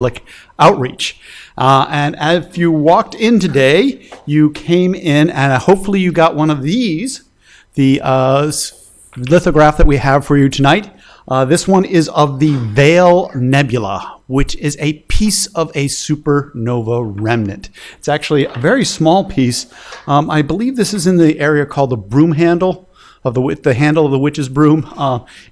Public Outreach. And if you walked in today, you came in and hopefully you got one of these, the lithograph that we have for you tonight. This one is of the Veil Nebula, which is a piece of a supernova remnant. It's actually a very small piece. I believe this is in the area called the Broom Handle. Of the handle of the witch's broom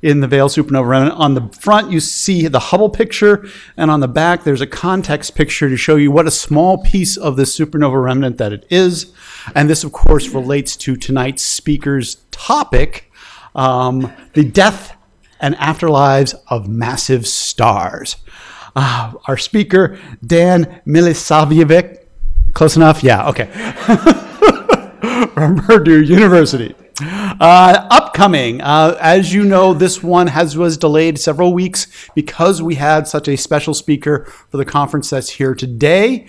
in the Veil supernova remnant. On the front, you see the Hubble picture, and on the back, there's a context picture to show you what a small piece of this supernova remnant that it is. And this, of course, relates to tonight's speaker's topic, the death and afterlives of massive stars. Our speaker, Dan Milisavljevic, close enough? Yeah, okay. From Purdue University. Upcoming, as you know, this one was delayed several weeks because we had such a special speaker for the conference that's here today.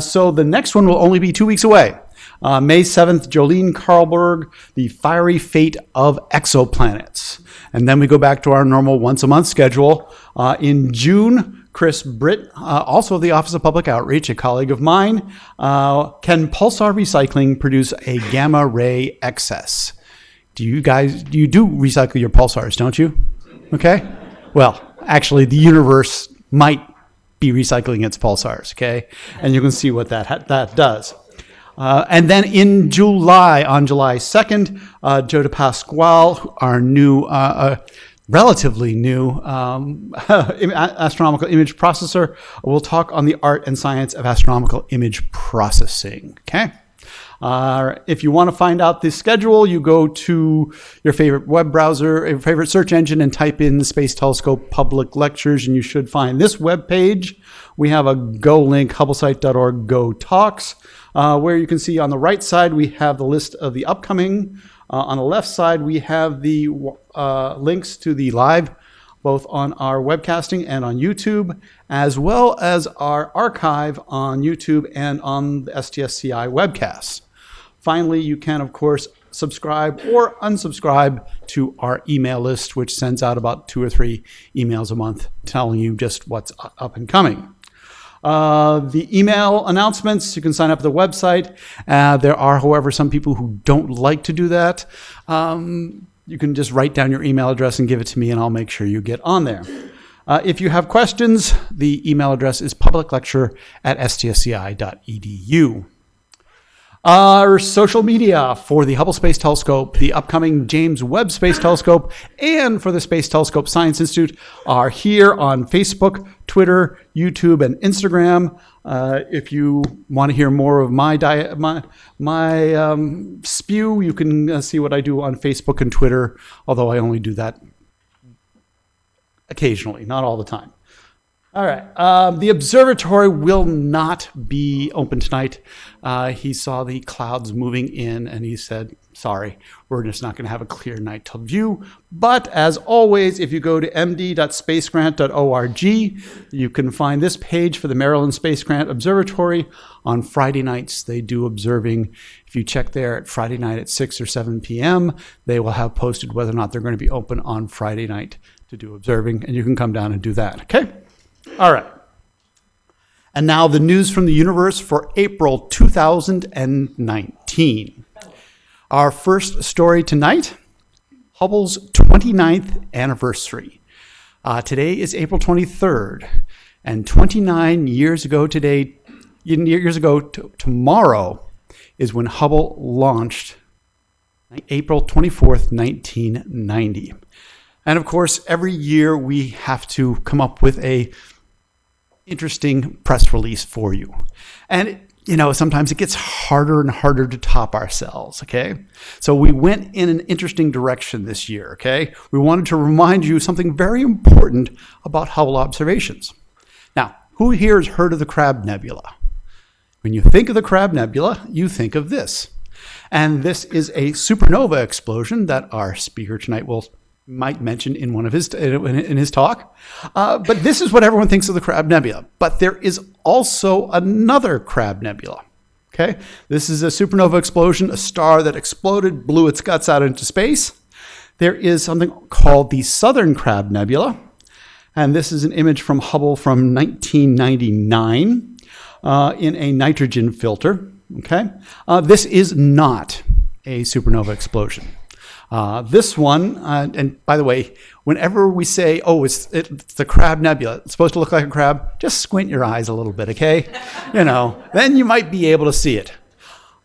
So the next one will only be 2 weeks away. May 7th, Jolene Carlberg, The Fiery Fate of Exoplanets. And then we go back to our normal once-a-month schedule. In June, Chris Britt, also of the Office of Public Outreach, a colleague of mine, can pulsar recycling produce a gamma ray excess? Do you guys, you do recycle your pulsars, don't you? Okay. Well, actually, the universe might be recycling its pulsars, okay? And you can see what that does. And then in July, on July 2nd, Joe DePasquale, our new, relatively new astronomical image processor, will talk on the art and science of astronomical image processing, okay? If you want to find out the schedule, you go to your favorite web browser, your favorite search engine, and type in Space Telescope Public Lectures, and you should find this web page. We have a Go link, hubblesite.org, Go Talks, where you can see on the right side we have the list of the upcoming. On the left side we have the links to the live, both on our webcasting and on YouTube, as well as our archive on YouTube and on the STScI webcast. Finally, you can, of course, subscribe or unsubscribe to our email list, which sends out about 2 or 3 emails a month telling you just what's up and coming. The email announcements, you can sign up at the website. There are, however, some people who don't like to do that. You can just write down your email address and give it to me, and I'll make sure you get on there. If you have questions, the email address is publiclecture@stsci.edu. Our social media for the Hubble Space Telescope, the upcoming James Webb Space Telescope, and for the Space Telescope Science Institute are here on Facebook, Twitter, YouTube, and Instagram. If you want to hear more of my spew, you can see what I do on Facebook and Twitter, although I only do that occasionally, not all the time. All right. The observatory will not be open tonight. He saw the clouds moving in, and he said, sorry, we're just not going to have a clear night view. But as always, if you go to md.spacegrant.org, you can find this page for the Maryland Space Grant Observatory. On Friday nights, they do observing. If you check there at Friday night at 6 or 7 p.m., they will have posted whether or not they're going to be open on Friday night to do observing, and you can come down and do that, okay? All right. And now the news from the universe for April 2019. Our first story tonight, Hubble's 29th anniversary. Today is April 23rd, and 29 years ago today, tomorrow is when Hubble launched, April 24th, 1990. And of course, every year we have to come up with a interesting press release for you. And, you know, sometimes it gets harder and harder to top ourselves, okay? So we went in an interesting direction this year, okay? We wanted to remind you something very important about Hubble observations. Now, who here has heard of the Crab Nebula? When you think of the Crab Nebula, you think of this. And this is a supernova explosion that our speaker tonight might mention in his talk. But this is what everyone thinks of the Crab Nebula. But there is also another Crab Nebula, okay? This is a supernova explosion, a star that exploded, blew its guts out into space. There is something called the Southern Crab Nebula, And this is an image from Hubble from 1999 in a nitrogen filter. Okay, this is not a supernova explosion. This one, and by the way, whenever we say, oh, it's the Crab Nebula, it's supposed to look like a crab, just squint your eyes a little bit, okay? You know, then you might be able to see it.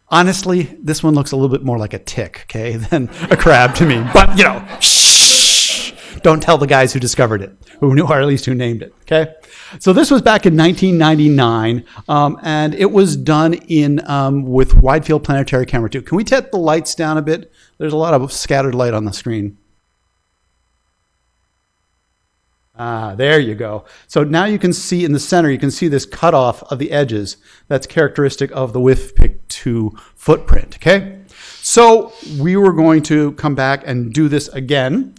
Honestly, this one looks a little bit more like a tick, okay, than a crab to me. But, you know, shh, don't tell the guys who discovered it, who knew, or at least who named it, okay? So this was back in 1999, and it was done in with Wide Field Planetary Camera 2. Can we tap the lights down a bit? There's a lot of scattered light on the screen. Ah, there you go. So now you can see in the center, you can see this cutoff of the edges. That's characteristic of the WIFPIC 2 footprint, okay? So we were going to come back and do this again.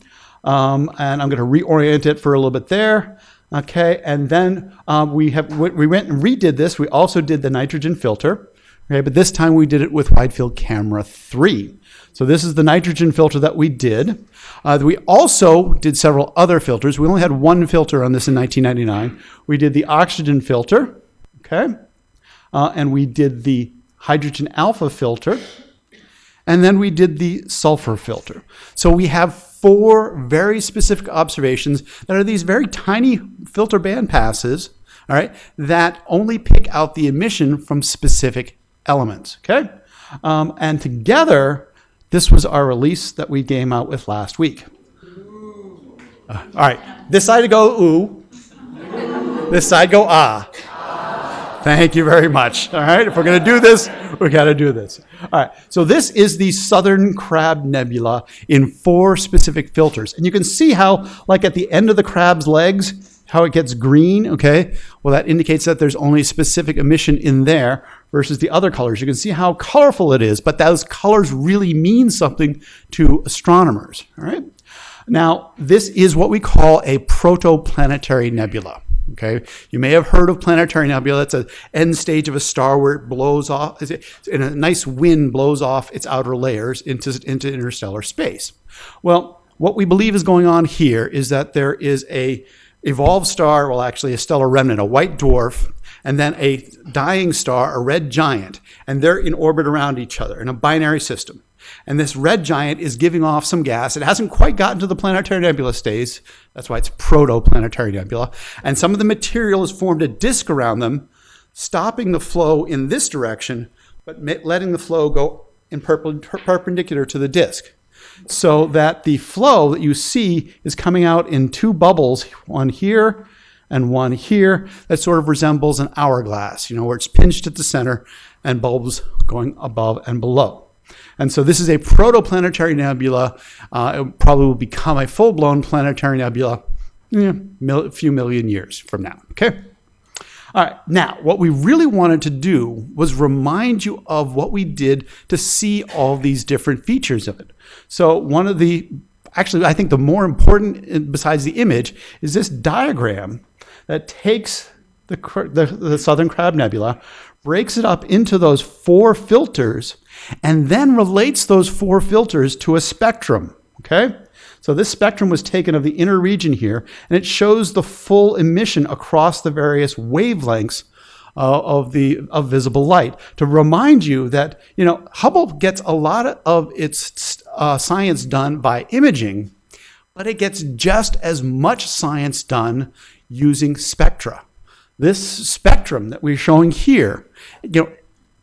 And I'm gonna reorient it for a little bit there. Okay, and then we went and redid this. We also did the nitrogen filter. Okay, but this time we did it with Wide Field Camera 3. So this is the nitrogen filter that we did. We also did several other filters. We only had one filter on this in 1999. We did the oxygen filter, okay? And we did the hydrogen alpha filter. And then we did the sulfur filter. So we have four very specific observations that are these very tiny filter band passes, all right, that only pick out the emission from specific elements, okay? And together, this was our release that we came out with last week. All right, this side go ooh, this side go ah. Thank you very much, all right? If we're gonna do this, we gotta do this. All right, so this is the Southern Crab Nebula in four specific filters. And you can see how, like at the end of the crab's legs, how it gets green, okay? Well, that indicates that there's only specific emission in there versus the other colors. You can see how colorful it is, but those colors really mean something to astronomers, all right? Now, this is what we call a protoplanetary nebula, okay? You may have heard of planetary nebula. That's an end stage of a star where it blows off, and a nice wind blows off its outer layers into interstellar space. Well, what we believe is going on here is that there is a evolved star, well actually a stellar remnant, a white dwarf, and then a dying star, a red giant, and they're in orbit around each other in a binary system. And this red giant is giving off some gas. It hasn't quite gotten to the planetary nebula stage. That's why it's protoplanetary nebula. And some of the material has formed a disk around them, stopping the flow in this direction, but letting the flow go in perpendicular to the disk. So that the flow that you see is coming out in two bubbles, one here and one here, that sort of resembles an hourglass, you know, where it's pinched at the center and bulbs going above and below. And so this is a protoplanetary nebula. It probably will become a full-blown planetary nebula a few million years from now, okay? All right, now, what we really wanted to do was remind you of what we did to see all these different features of it. So one of the, actually, I think the more important, besides the image, is this diagram that takes the Southern Crab Nebula, breaks it up into those four filters, and then relates those four filters to a spectrum, okay? So this spectrum was taken of the inner region here, and it shows the full emission across the various wavelengths of visible light. To remind you that, you know, Hubble gets a lot of its science done by imaging, but it gets just as much science done using spectra. This spectrum that we're showing here, you know,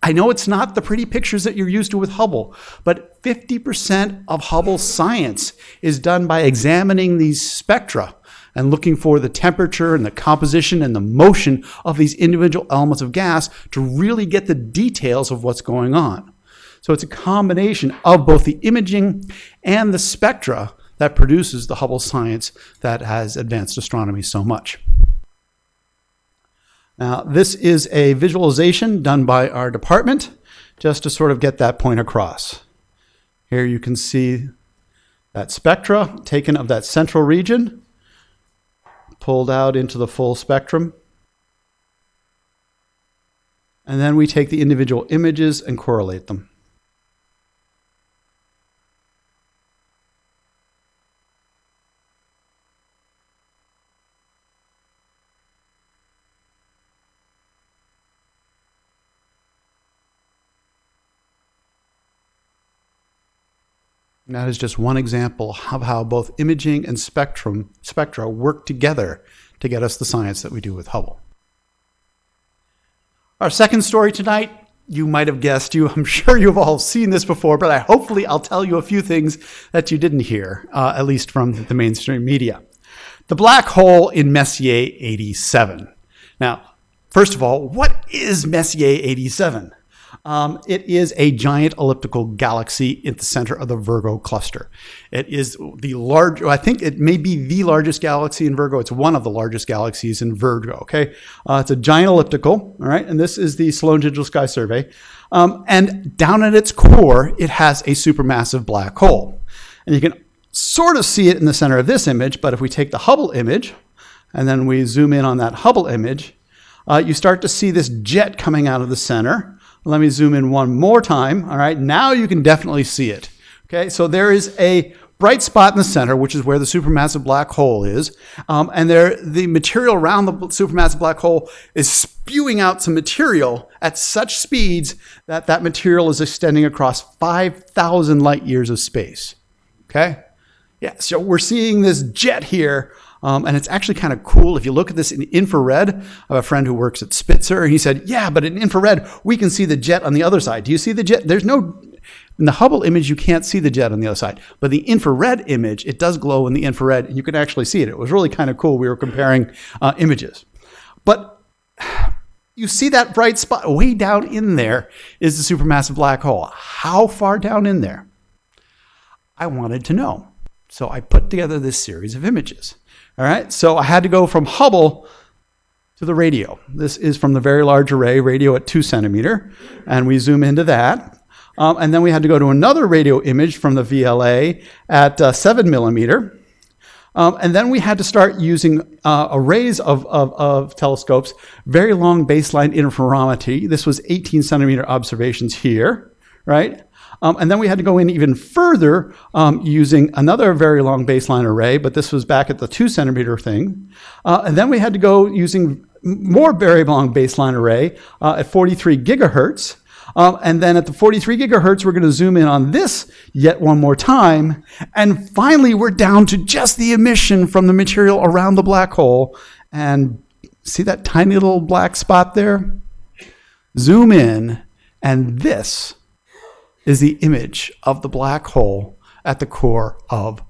I know it's not the pretty pictures that you're used to with Hubble, but 50% of Hubble's science is done by examining these spectra and looking for the temperature and the composition and the motion of these individual elements of gas to really get the details of what's going on. So it's a combination of both the imaging and the spectra that produces the Hubble science that has advanced astronomy so much. Now, this is a visualization done by our department just to sort of get that point across. Here you can see that spectra taken of that central region, pulled out into the full spectrum. And then we take the individual images and correlate them. And that is just one example of how both imaging and spectra work together to get us the science that we do with Hubble. Our second story tonight, you might have guessed, I'm sure you've all seen this before, but hopefully I'll tell you a few things that you didn't hear, at least from the mainstream media. The black hole in Messier 87. Now, first of all, what is Messier 87? It is a giant elliptical galaxy at the center of the Virgo cluster. It is the large, I think it may be the largest galaxy in Virgo. It's one of the largest galaxies in Virgo, okay? It's a giant elliptical, all right? And this is the Sloan Digital Sky Survey. And down at its core, it has a supermassive black hole. And you can sort of see it in the center of this image, but if we take the Hubble image, and then we zoom in on that Hubble image, you start to see this jet coming out of the center. Let me zoom in one more time, all right? Now you can definitely see it, okay? So there is a bright spot in the center, which is where the supermassive black hole is, and the material around the supermassive black hole is spewing out some material at such speeds that that material is extending across 5,000 light years of space, okay? Yeah, so we're seeing this jet here, and it's actually kind of cool. If you look at this in infrared, I have a friend who works at Spitzer, and he said, yeah, but in infrared, we can see the jet on the other side. Do you see the jet? There's no, in the Hubble image, you can't see the jet on the other side. But the infrared image, it does glow in the infrared, and you can actually see it. It was really kind of cool. We were comparing images. But you see that bright spot way down in there is the supermassive black hole. How far down in there? I wanted to know. So I put together this series of images. All right, so I had to go from Hubble to the radio. This is from the Very Large Array radio at 2 centimeter, and we zoom into that. And then we had to go to another radio image from the VLA at 7 millimeter. And then we had to start using arrays of telescopes, very long baseline interferometry. This was 18 centimeter observations here, right? And then we had to go in even further using another very long baseline array, but this was back at the 2 centimeter thing. And then we had to go using more very long baseline array at 43 gigahertz. And then at the 43 gigahertz, we're going to zoom in on this yet one more time. And finally, we're down to just the emission from the material around the black hole. And see that tiny little black spot there? Zoom in, and this is the image of the black hole at the core of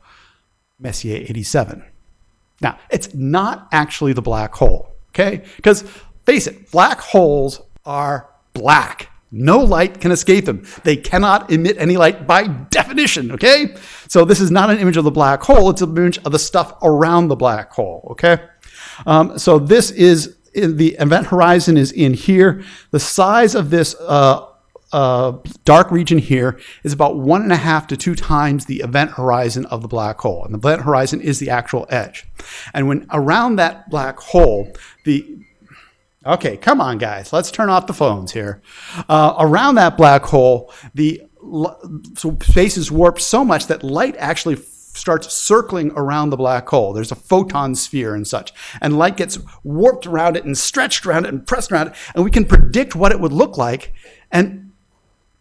Messier 87. Now, it's not actually the black hole, okay? Because face it, black holes are black. No light can escape them. They cannot emit any light by definition, okay? So this is not an image of the black hole, it's an image of the stuff around the black hole, okay? So this is, the event horizon is in here. The size of this dark region here is about 1.5 to 2 times the event horizon of the black hole. And the event horizon is the actual edge. And when around that black hole, okay, come on guys, let's turn off the phones here. Around that black hole, the space is warped so much that light actually starts circling around the black hole. There's a photon sphere and such. And light gets warped around it and stretched around it and pressed around it. And we can predict what it would look like. And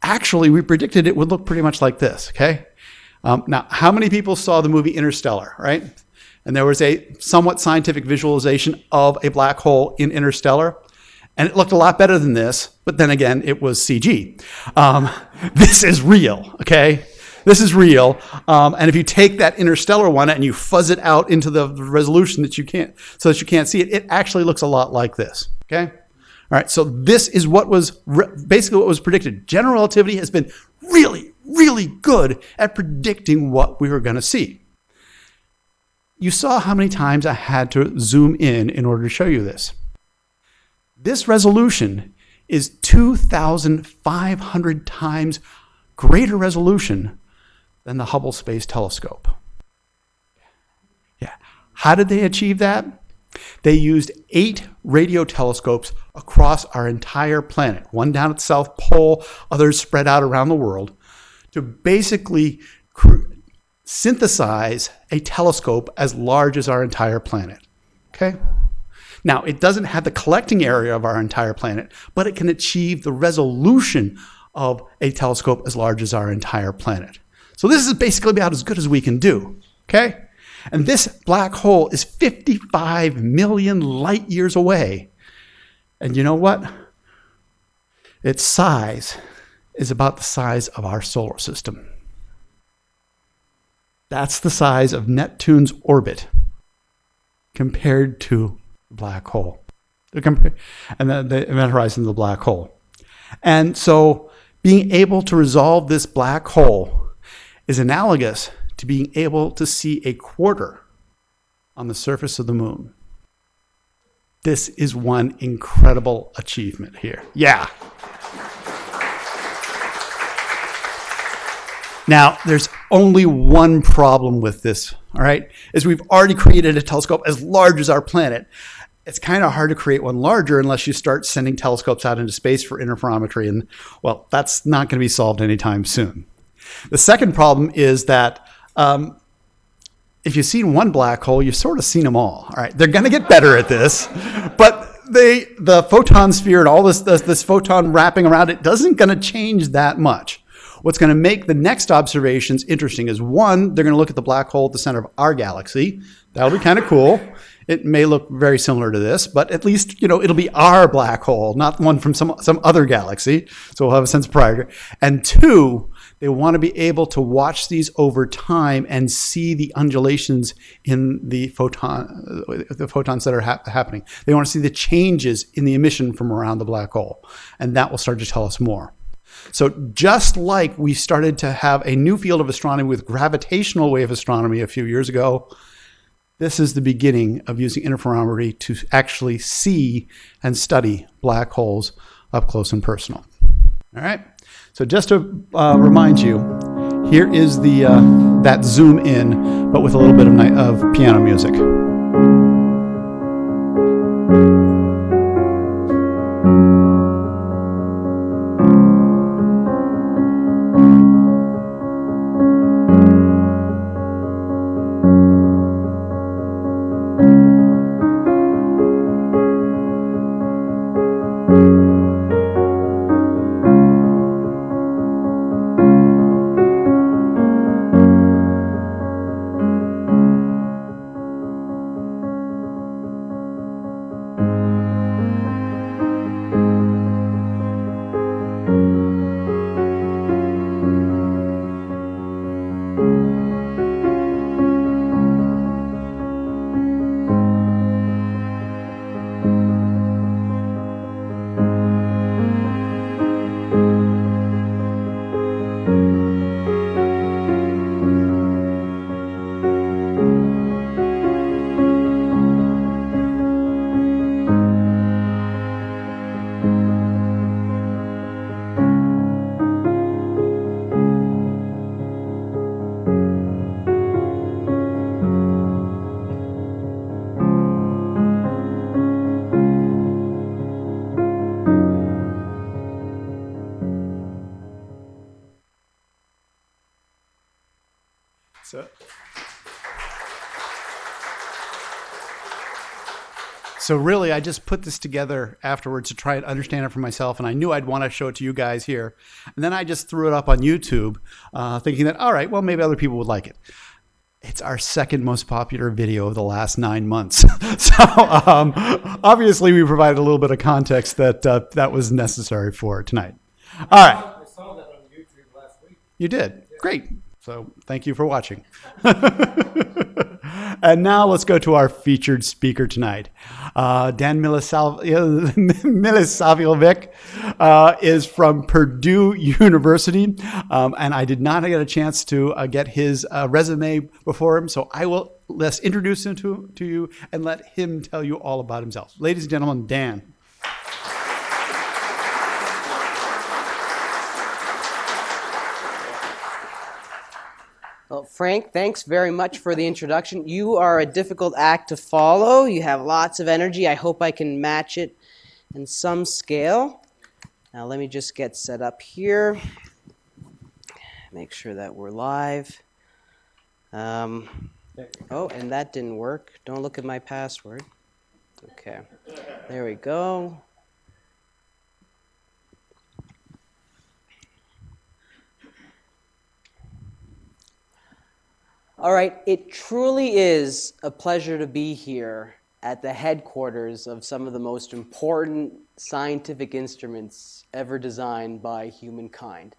actually, we predicted it would look pretty much like this, okay? Now, how many people saw the movie Interstellar, right? And there was a somewhat scientific visualization of a black hole in Interstellar, and it looked a lot better than this, but then again, it was CG. This is real, okay? This is real, and if you take that Interstellar one and you fuzz it out into the resolution that you can't, so that you can't see it, it actually looks a lot like this, okay? All right, so this is what was basically what was predicted. General relativity has been really, really good at predicting what we were going to see. You saw how many times I had to zoom in order to show you this. This resolution is 2,500 times greater resolution than the Hubble Space Telescope. Yeah, how did they achieve that? They used 8 radio telescopes across our entire planet, one down at the South Pole, others spread out around the world, to basically synthesize a telescope as large as our entire planet. Okay? Now, it doesn't have the collecting area of our entire planet, but it can achieve the resolution of a telescope as large as our entire planet. So this is basically about as good as we can do, okay? And this black hole is 55 million light years away. And you know what? Its size is about the size of our solar system. That's the size of Neptune's orbit compared to the black hole. And the event horizon of the black hole. And so being able to resolve this black hole is analogous to being able to see a quarter on the surface of the moon. This is one incredible achievement here. Yeah. Now, there's only one problem with this, all right? Is we've already created a telescope as large as our planet. It's kind of hard to create one larger unless you start sending telescopes out into space for interferometry, and, well, that's not going to be solved anytime soon. The second problem is that if you've seen one black hole, you've sort of seen them all right? They're going to get better at this, but the photon sphere and all this photon wrapping around it doesn't going to change that much. What's going to make the next observations interesting is, one, they're going to look at the black hole at the center of our galaxy. That'll be kind of cool. It may look very similar to this, but at least, you know, it'll be our black hole, not one from some other galaxy. So we'll have a sense of priority. And two, they want to be able to watch these over time and see the undulations in the photons that are happening. They want to see the changes in the emission from around the black hole, and that will start to tell us more. So just like we started to have a new field of astronomy with gravitational wave astronomy a few years ago, this is the beginning of using interferometry to actually see and study black holes up close and personal. All right. So just to remind you, here is the that zoom in, but with a little bit of piano music. So really, I just put this together afterwards to try and understand it for myself, and I knew I'd want to show it to you guys here. And then I just threw it up on YouTube, thinking that, all right, well, maybe other people would like it. It's our second most popular video of the last 9 months. So obviously, we provided a little bit of context that that was necessary for tonight. All right. I saw that on YouTube last week. You did? Yeah. Great. So thank you for watching. And now let's go to our featured speaker tonight. Dan Milisavljevic is from Purdue University, and I did not get a chance to get his resume before him, so I will let's introduce him to you and let him tell you all about himself. Ladies and gentlemen, Dan. Well, Frank, thanks very much for the introduction. You are a difficult act to follow. You have lots of energy. I hope I can match it in some scale. Now, let me just get set up here. Make sure that we're live. Oh, and that didn't work. Don't look at my password. Okay. There we go. All right, it truly is a pleasure to be here at the headquarters of some of the most important scientific instruments ever designed by humankind.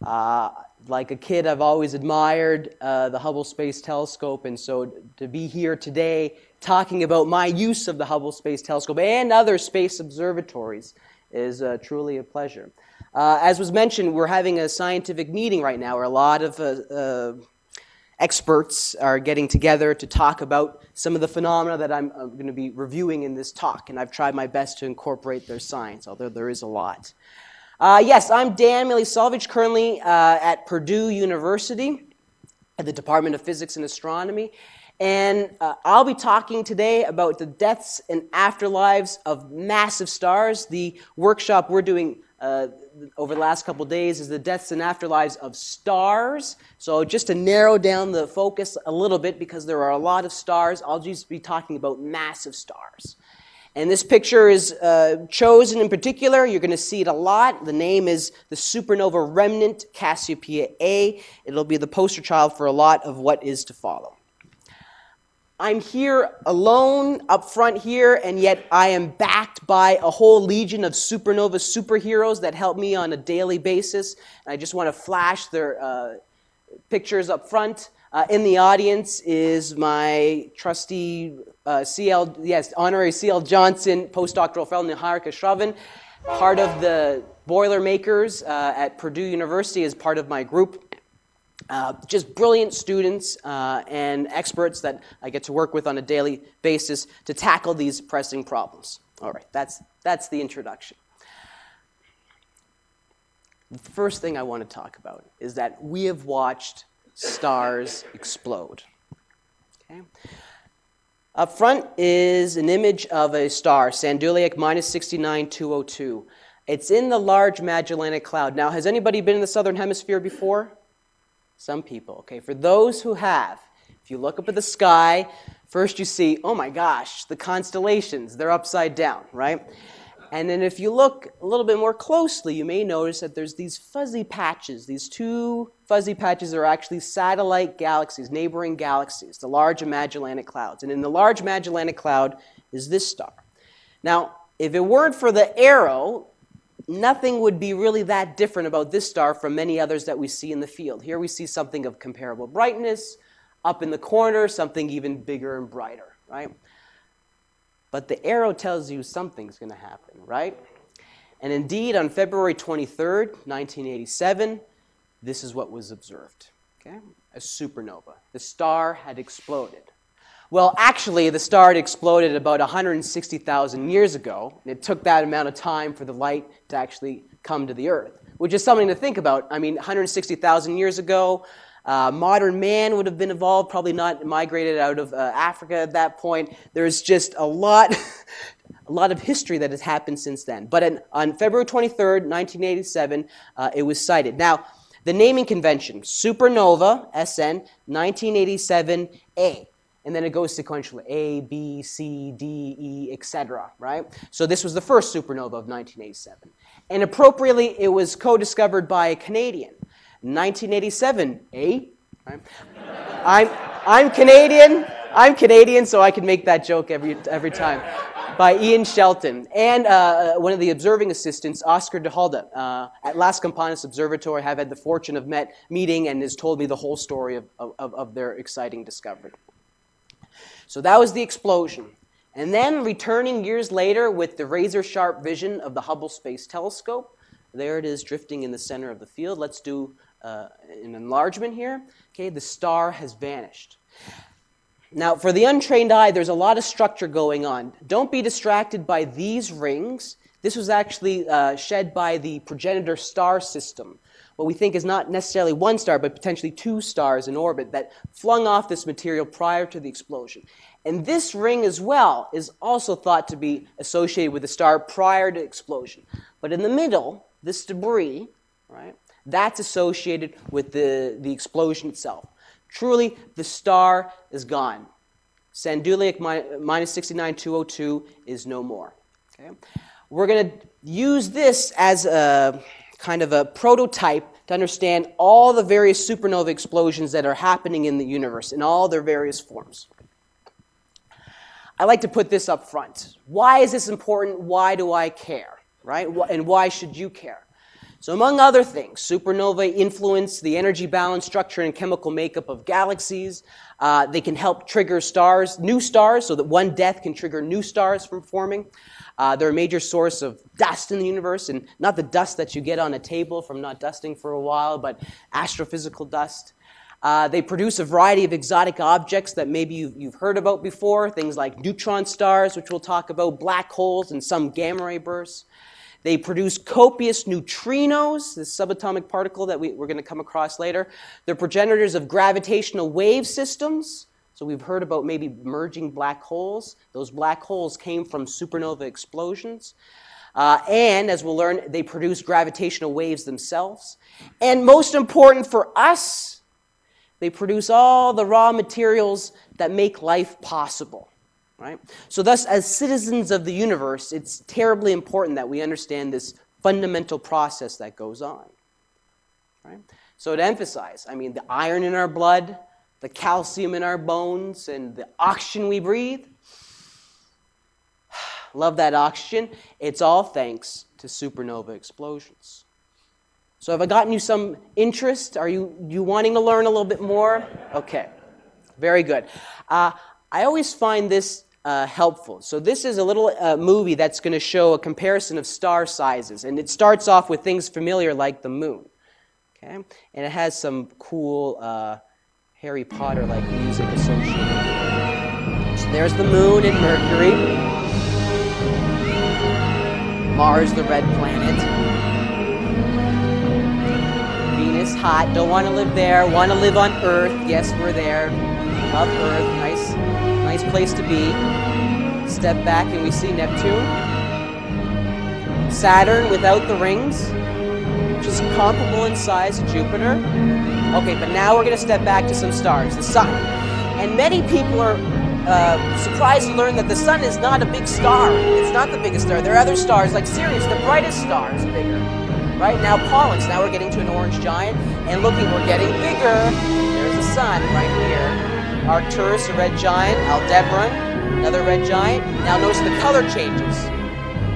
Like a kid, I've always admired the Hubble Space Telescope, and so to be here today talking about my use of the Hubble Space Telescope and other space observatories is truly a pleasure. As was mentioned, we're having a scientific meeting right now where a lot of experts are getting together to talk about some of the phenomena that I'm going to be reviewing in this talk, and I've tried my best to incorporate their science, although there is a lot. Yes, I'm Dan Milisavljevic, currently at Purdue University at the Department of Physics and Astronomy, and I'll be talking today about the deaths and afterlives of massive stars. The workshop we're doing over the last couple days is the deaths and afterlives of stars. So just to narrow down the focus a little bit, because there are a lot of stars, I'll just be talking about massive stars. And this picture is chosen in particular. You're going to see it a lot. The name is the supernova remnant Cassiopeia A. It'll be the poster child for a lot of what is to follow. I'm here alone up front here, and yet I am backed by a whole legion of supernova superheroes that help me on a daily basis. And I just want to flash their pictures up front. In the audience is my trustee honorary C.L. Johnson postdoctoral fellow Niharika Shravan, part of the Boilermakers at Purdue University, as part of my group. Just brilliant students and experts that I get to work with on a daily basis to tackle these pressing problems. All right, that's the introduction. The first thing I want to talk about is that we have watched stars explode. Okay. Up front is an image of a star, Sanduleak minus 69202. It's in the Large Magellanic Cloud. Now, has anybody been in the Southern Hemisphere before? Some people. Okay, for those who have, if you look up at the sky, first you see, oh my gosh, the constellations, they're upside down, right? And then if you look a little bit more closely, you may notice that there's these fuzzy patches. These two fuzzy patches are actually satellite galaxies, neighboring galaxies, the Large Magellanic Clouds. And in the Large Magellanic Cloud is this star. Now, if it weren't for the arrow, nothing would be really that different about this star from many others that we see in the field. Here we see something of comparable brightness. Up in the corner, something even bigger and brighter, right? But the arrow tells you something's going to happen, right? And indeed, on February 23rd, 1987, this is what was observed, okay? A supernova. The star had exploded. Well, actually, the star had exploded about 160,000 years ago, and it took that amount of time for the light to actually come to the Earth, which is something to think about. I mean, 160,000 years ago, modern man would have been evolved, probably not migrated out of Africa at that point. There's just a lot, a lot of history that has happened since then. But on February 23rd, 1987, it was sighted. Now, the naming convention, supernova, SN 1987A. And then it goes sequentially, A, B, C, D, E, etc., right? So this was the first supernova of 1987. And appropriately, it was co-discovered by a Canadian. 1987, eh? Right. I'm Canadian, so I can make that joke every time. By Ian Shelton and one of the observing assistants, Oscar de Halda, at Las Campanas Observatory. I've had the fortune of meeting and has told me the whole story of their exciting discovery. So that was the explosion. And then returning years later with the razor-sharp vision of the Hubble Space Telescope, there it is drifting in the center of the field. Let's do an enlargement here. Okay, the star has vanished. Now, for the untrained eye, there's a lot of structure going on. Don't be distracted by these rings. This was actually shed by the progenitor star system, what we think is not necessarily one star, but potentially two stars in orbit that flung off this material prior to the explosion. And this ring as well is also thought to be associated with the star prior to explosion. But in the middle, this debris, right, that's associated with the explosion itself. Truly, the star is gone. Sanduleak minus 69202 is no more. Okay? We're going to use this as a kind of a prototype to understand all the various supernova explosions that are happening in the universe in all their various forms. I like to put this up front. Why is this important? Why do I care? Right? And why should you care? So among other things, supernovae influence the energy balance, structure, and chemical makeup of galaxies. They can help trigger stars, new stars, so that one death can trigger new stars from forming. They're a major source of dust in the universe, and not the dust that you get on a table from not dusting for a while, but astrophysical dust. They produce a variety of exotic objects that maybe you've heard about before, things like neutron stars, which we'll talk about, black holes, and some gamma ray bursts. They produce copious neutrinos, the subatomic particle that we're going to come across later. They're progenitors of gravitational wave systems. So we've heard about maybe merging black holes. Those black holes came from supernova explosions. And as we'll learn, they produce gravitational waves themselves. And most important for us, they produce all the raw materials that make life possible. Right? So thus, as citizens of the universe, it's terribly important that we understand this fundamental process that goes on. Right? So to emphasize, I mean, the iron in our blood, the calcium in our bones, and the oxygen we breathe. Love that oxygen. It's all thanks to supernova explosions. So have I gotten you some interest? Are you wanting to learn a little bit more? Okay, very good. I always find this helpful. So this is a little movie that's going to show a comparison of star sizes, and it starts off with things familiar like the moon, okay? And it has some cool Harry Potter-like music associated with it. So there's the moon and Mercury, Mars the red planet, Venus hot, don't want to live there, want to live on Earth, yes we're there, love Earth, nice place to be. Step back and we see Neptune. Saturn without the rings, which is comparable in size to Jupiter. Okay, but now we're going to step back to some stars, the Sun. And many people are surprised to learn that the Sun is not a big star. It's not the biggest star. There are other stars like Sirius, the brightest star is bigger. Right now, Pollux, now we're getting to an orange giant. And looking, we're getting bigger. There's the Sun right here. Arcturus, a red giant, Aldebaran, another red giant. Now notice the color changes,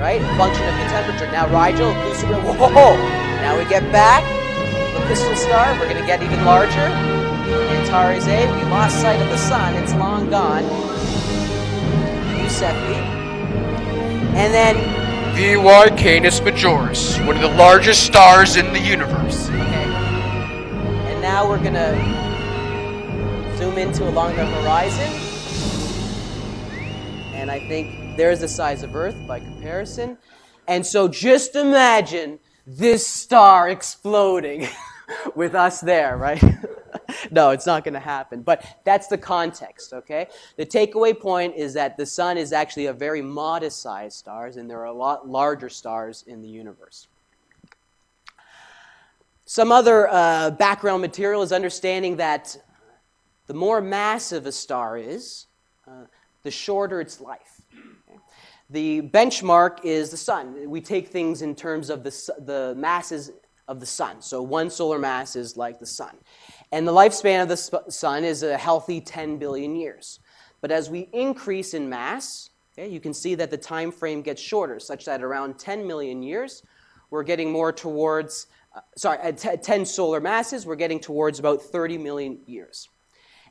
right? Function of the temperature. Now Rigel, Lucifer, whoa! Now we get back, the crystal star, we're going to get even larger. Antares A, we lost sight of the sun, it's long gone. Eusebi. And then VY Canis Majoris, one of the largest stars in the universe. Okay. And now we're going to zoom into along the horizon, and I think there's the size of Earth by comparison. And so just imagine this star exploding with us there, right? No, it's not going to happen, but that's the context, okay? The takeaway point is that the sun is actually a very modest-sized star, and there are a lot larger stars in the universe. Some other background material is understanding that the more massive a star is, the shorter its life. Okay? The benchmark is the sun. We take things in terms of the masses of the sun. So one solar mass is like the sun. And the lifespan of the sun is a healthy 10 billion years. But as we increase in mass, okay, you can see that the time frame gets shorter, such that around 10 million years, we're getting more towards, 10 solar masses, we're getting towards about 30 million years.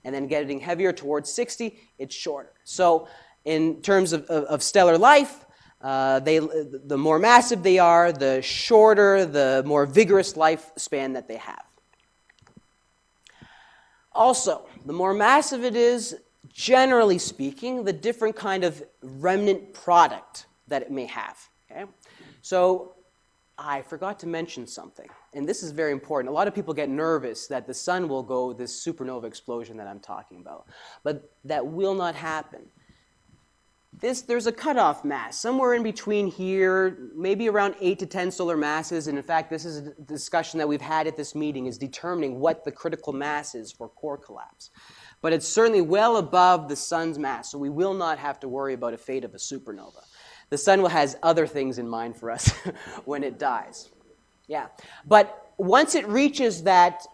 And then getting heavier towards 60, it's shorter. So in terms of stellar life, the more massive they are, the shorter, the more vigorous lifespan that they have. Also, the more massive it is, generally speaking, the different kind of remnant product that it may have. Okay? So I forgot to mention something, and this is very important. A lot of people get nervous that the sun will go this supernova explosion that I'm talking about, but that will not happen. There's a cutoff mass, somewhere in between here, maybe around 8 to 10 solar masses, and in fact, this is a discussion that we've had at this meeting, is determining what the critical mass is for core collapse. But it's certainly well above the sun's mass, so we will not have to worry about a fate of a supernova. The sun has other things in mind for us when it dies. Yeah, but Once it reaches that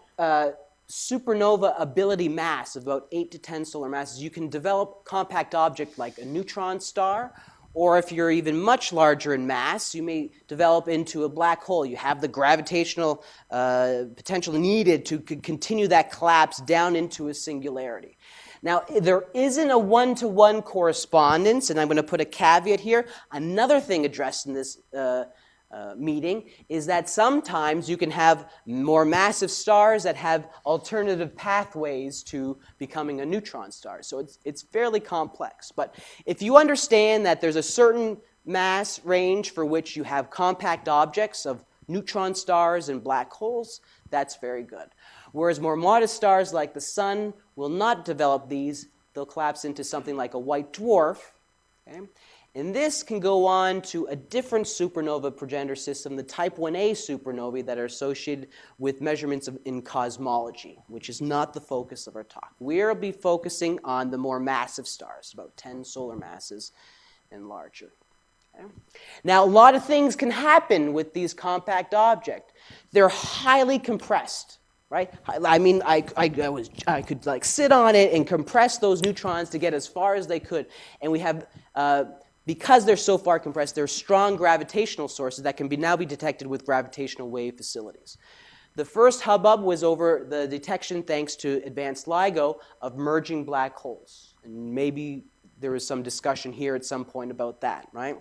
supernova ability mass of about 8 to 10 solar masses, you can develop compact object like a neutron star, or if you're even much larger in mass, you may develop into a black hole. You have the gravitational potential needed to continue that collapse down into a singularity. Now, there isn't a one-to-one correspondence, and I'm going to put a caveat here. Another thing addressed in this meeting is that sometimes you can have more massive stars that have alternative pathways to becoming a neutron star. So it's fairly complex. But if you understand that there's a certain mass range for which you have compact objects of neutron stars and black holes, that's very good. Whereas more modest stars like the sun will not develop these. They'll collapse into something like a white dwarf. Okay? And this can go on to a different supernova progenitor system, the type 1a supernovae that are associated with measurements in cosmology, which is not the focus of our talk. We'll be focusing on the more massive stars, about 10 solar masses and larger. Okay? Now, a lot of things can happen with these compact objects. They're highly compressed. Right? I mean, I could like sit on it and compress those neutrons to get as far as they could. And we have... because they're so far compressed, there are strong gravitational sources that can now be detected with gravitational wave facilities. The first hubbub was over the detection, thanks to advanced LIGO, of merging black holes. And maybe there was some discussion here at some point about that, right?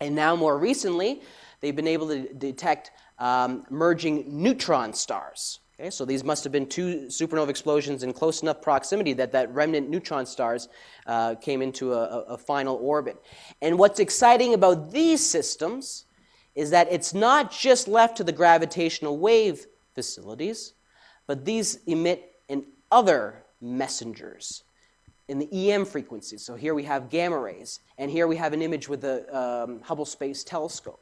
And now more recently, they've been able to detect merging neutron stars. Okay? So these must have been two supernova explosions in close enough proximity that remnant neutron stars came into a final orbit. And what's exciting about these systems is that it's not just left to the gravitational wave facilities, but these emit in other messengers in the EM frequencies. So here we have gamma rays, and here we have an image with the Hubble Space Telescope.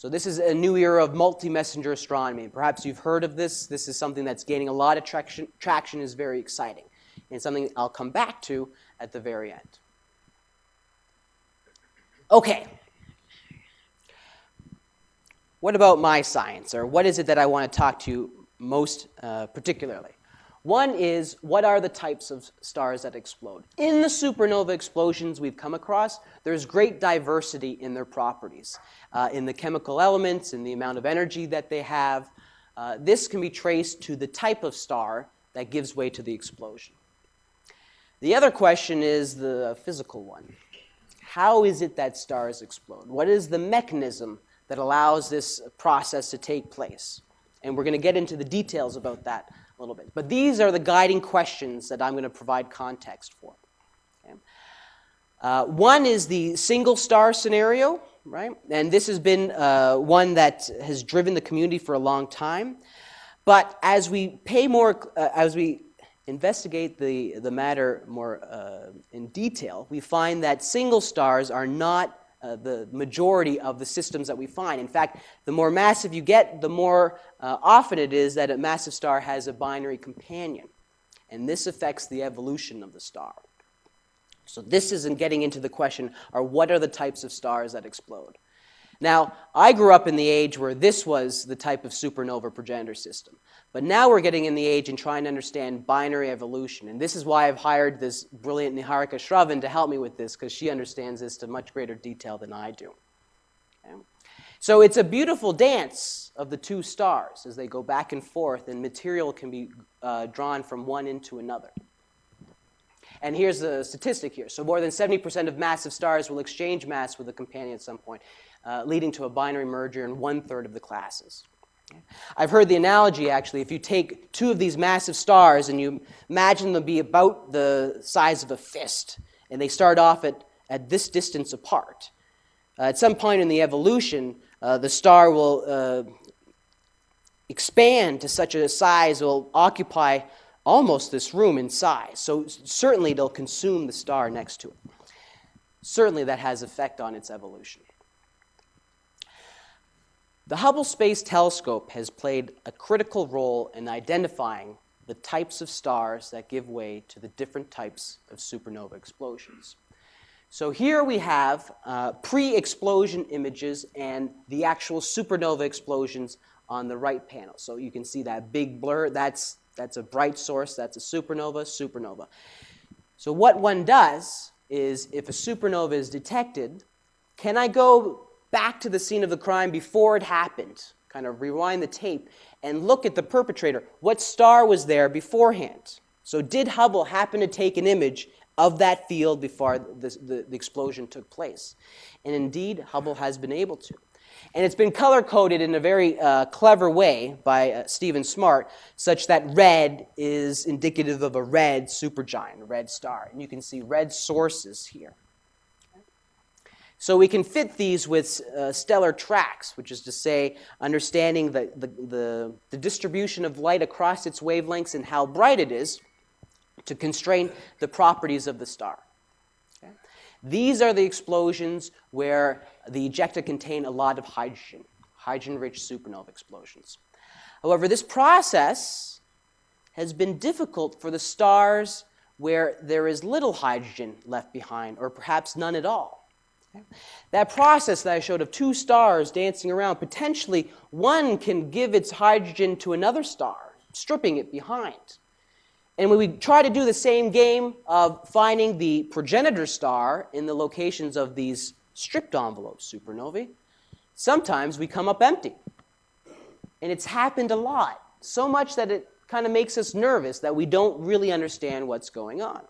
So this is a new era of multi-messenger astronomy. Perhaps you've heard of this. This is something that's gaining a lot of traction, is very exciting, and something I'll come back to at the very end. OK. What about my science, or what is it that I want to talk to you most particularly? One is, what are the types of stars that explode? In the supernova explosions we've come across, there's great diversity in their properties, in the chemical elements, in the amount of energy that they have. This can be traced to the type of star that gives way to the explosion. The other question is the physical one. How is it that stars explode? What is the mechanism that allows this process to take place? And we're going to get into the details about that a little bit. But these are the guiding questions that I'm going to provide context for. Okay? One is the single star scenario, right? And this has been one that has driven the community for a long time. But as we pay more, as we investigate the matter more in detail, we find that single stars are not the majority of the systems that we find. In fact, the more massive you get, the more often it is that a massive star has a binary companion. And this affects the evolution of the star. So this isn't getting into the question, or what are the types of stars that explode? Now, I grew up in the age where this was the type of supernova progenitor system. But now we're getting in the age and trying to understand binary evolution. And this is why I've hired this brilliant Niharika Shravan to help me with this, because she understands this to much greater detail than I do. Okay? So it's a beautiful dance of the two stars as they go back and forth, and material can be drawn from one into another. And here's the statistic here. So more than 70% of massive stars will exchange mass with a companion at some point, leading to a binary merger in 1/3 of the classes. Okay. I've heard the analogy, actually, if you take two of these massive stars and you imagine them be about the size of a fist, and they start off at this distance apart, at some point in the evolution, the star will expand to such a size it will occupy almost this room in size. So certainly they'll consume the star next to it. Certainly that has an effect on its evolution. The Hubble Space Telescope has played a critical role in identifying the types of stars that give way to the different types of supernova explosions. So here we have pre-explosion images and the actual supernova explosions on the right panel. So you can see that big blur. That's a bright source. That's a supernova. So what one does is, if a supernova is detected, can I go back to the scene of the crime before it happened, kind of rewind the tape, and look at the perpetrator? What star was there beforehand? So did Hubble happen to take an image of that field before the explosion took place? And indeed, Hubble has been able to. And it's been color-coded in a very clever way by Stephen Smart, such that red is indicative of a red supergiant, a red star. And you can see red sources here. So we can fit these with stellar tracks, which is to say, understanding the distribution of light across its wavelengths and how bright it is to constrain the properties of the star. Okay? These are the explosions where the ejecta contain a lot of hydrogen, hydrogen-rich supernova explosions. However, this process has been difficult for the stars where there is little hydrogen left behind, or perhaps none at all. That process that I showed of two stars dancing around, potentially one can give its hydrogen to another star, stripping it behind. And when we try to do the same game of finding the progenitor star in the locations of these stripped envelope supernovae, sometimes we come up empty. And it's happened a lot, so much that it kind of makes us nervous that we don't really understand what's going on.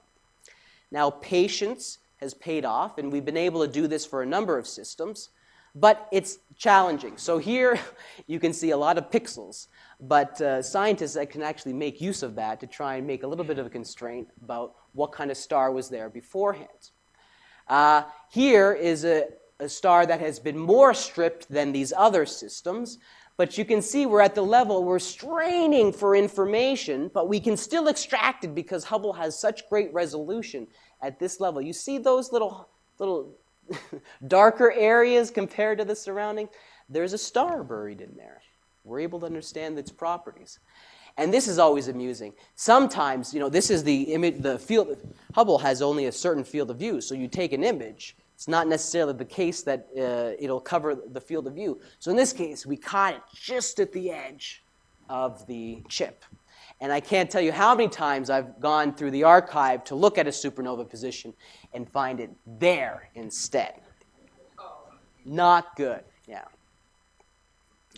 Now, patience has paid off, and we've been able to do this for a number of systems, but it's challenging. So here you can see a lot of pixels, but scientists can actually make use of that to try and make a little bit of a constraint about what kind of star was there beforehand. Here is a star that has been more stripped than these other systems, but you can see we're at the level we're straining for information, but we can still extract it because Hubble has such great resolution at this level. You see those little darker areas compared to the surrounding? There's a star buried in there. We're able to understand its properties. And this is always amusing. Sometimes, you know, this is the image, the field. Hubble has only a certain field of view, so you take an image. It's not necessarily the case that it'll cover the field of view. So in this case, we caught it just at the edge of the chip. And I can't tell you how many times I've gone through the archive to look at a supernova position and find it there instead. Not good, yeah.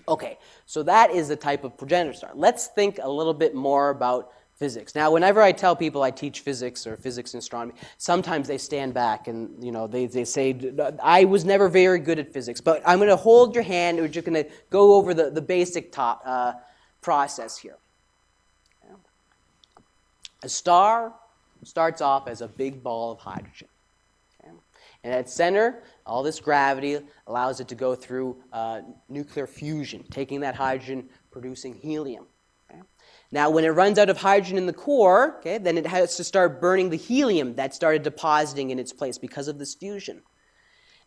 OK, so that is the type of progenitor star. Let's think a little bit more about physics. Now, whenever I tell people I teach physics or physics and astronomy, sometimes they stand back and they say, I was never very good at physics, but I'm going to hold your hand, and we're just going to go over the basic process here. A star starts off as a big ball of hydrogen. Okay? And at its center, all this gravity allows it to go through nuclear fusion, taking that hydrogen, producing helium. Now, when it runs out of hydrogen in the core, okay, then it has to start burning the helium that started depositing in its place because of this fusion.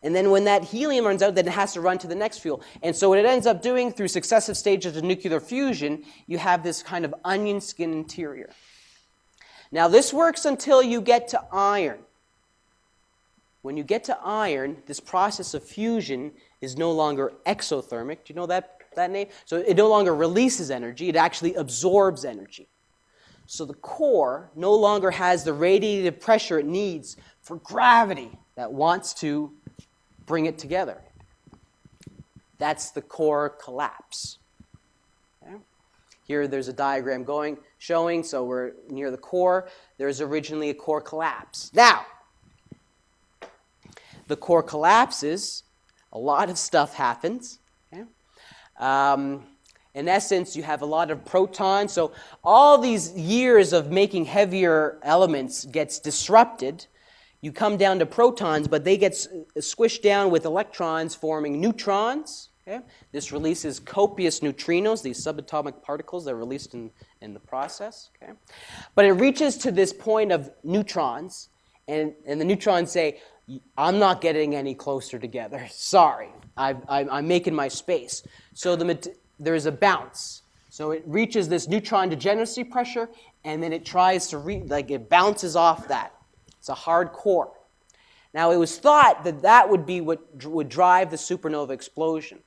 And then when that helium runs out, then it has to run to the next fuel. And so what it ends up doing through successive stages of nuclear fusion, you have this kind of onion skin interior. Now, this works until you get to iron. When you get to iron, this process of fusion is no longer exothermic. Do you know that name? So it no longer releases energy, it actually absorbs energy. So the core no longer has the radiative pressure it needs for gravity that wants to bring it together. That's the core collapse. Okay? Here there's a diagram showing, so we're near the core. There's originally a core collapse. Now, the core collapses, a lot of stuff happens. In essence, you have a lot of protons. So all these years of making heavier elements gets disrupted. You come down to protons, but they get squished down with electrons forming neutrons. Okay? This releases copious neutrinos, these subatomic particles that are released in the process. Okay? But it reaches to this point of neutrons, and the neutrons say, I'm not getting any closer together. Sorry, I'm making my space. So there is a bounce. So it reaches this neutron degeneracy pressure, and then it tries to it bounces off that. It's a hard core. Now, it was thought that that would be what would drive the supernova explosion,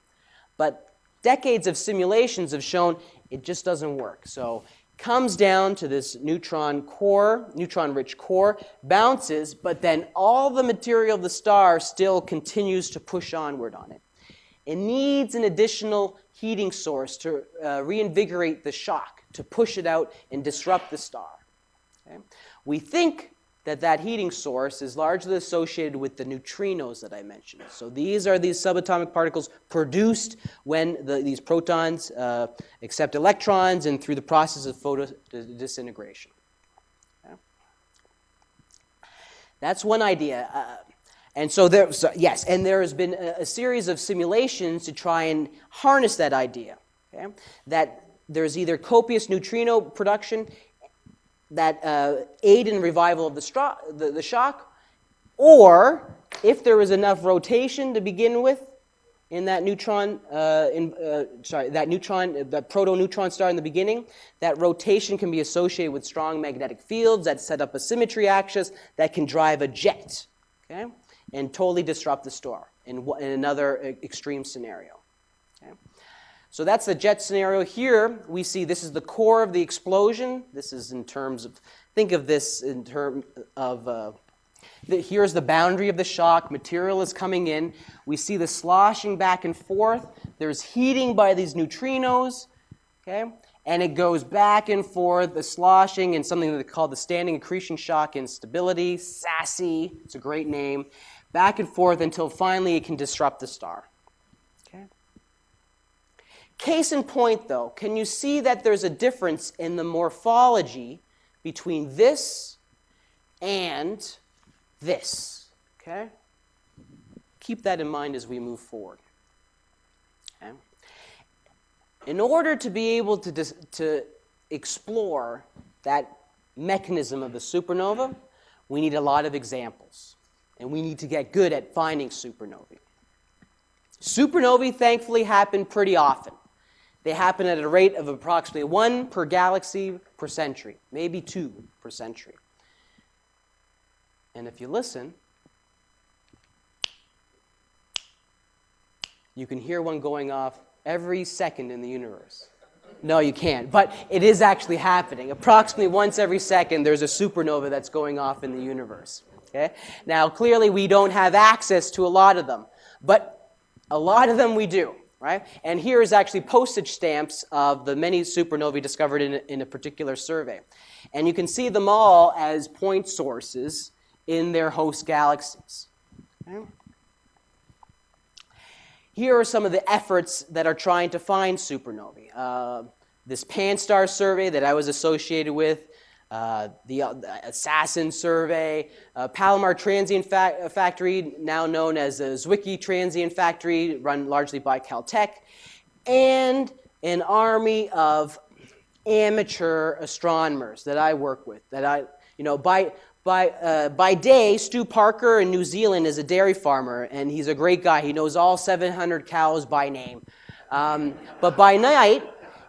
but Decades of simulations have shown it just doesn't work. So it comes down to this neutron-rich core, bounces, but then all the material of the star still continues to push onward on it. It needs an additional heating source to reinvigorate the shock, to push it out and disrupt the star. Okay? We think that that heating source is largely associated with the neutrinos that I mentioned. So these are these subatomic particles produced when these protons accept electrons and through the process of photodisintegration. Okay? That's one idea. And there has been a series of simulations to try and harness that idea, okay? That there's either copious neutrino production that aid in revival of the shock, or if there is enough rotation to begin with in that proto-neutron star in the beginning, that rotation can be associated with strong magnetic fields that set up a symmetry axis that can drive a jet, okay? And totally disrupt the star in another extreme scenario. Okay? So that's the jet scenario. Here we see this is the core of the explosion. This is in terms of, think of this in terms of, here's the boundary of the shock. Material is coming in. We see the sloshing back and forth. There's heating by these neutrinos, okay? And it goes back and forth, the sloshing, and something that they call the standing accretion shock instability, STScI, it's a great name, back and forth until finally it can disrupt the star. Okay. Case in point, though, can you see that there's a difference in the morphology between this and this? Okay? Keep that in mind as we move forward. Okay? In order to be able to explore that mechanism of the supernova, we need a lot of examples. And we need to get good at finding supernovae. Supernovae, thankfully, happen pretty often. They happen at a rate of approximately 1 per galaxy per century, maybe 2 per century. And if you listen, you can hear one going off every second in the universe. No, you can't, but it is actually happening. Approximately once every second, there's a supernova that's going off in the universe. Okay? Now, clearly, we don't have access to a lot of them, but a lot of them we do, right? And here is actually postage stamps of the many supernovae discovered in a particular survey. And you can see them all as point sources in their host galaxies. Okay? Here are some of the efforts that are trying to find supernovae. This Pan-STAR survey that I was associated with, the Assassin survey, Palomar Transient Factory, now known as the Zwicky Transient Factory, run largely by Caltech, and an army of amateur astronomers that I work with. That I, you know, by day, Stu Parker in New Zealand is a dairy farmer, and he's a great guy. He knows all 700 cows by name. But by night,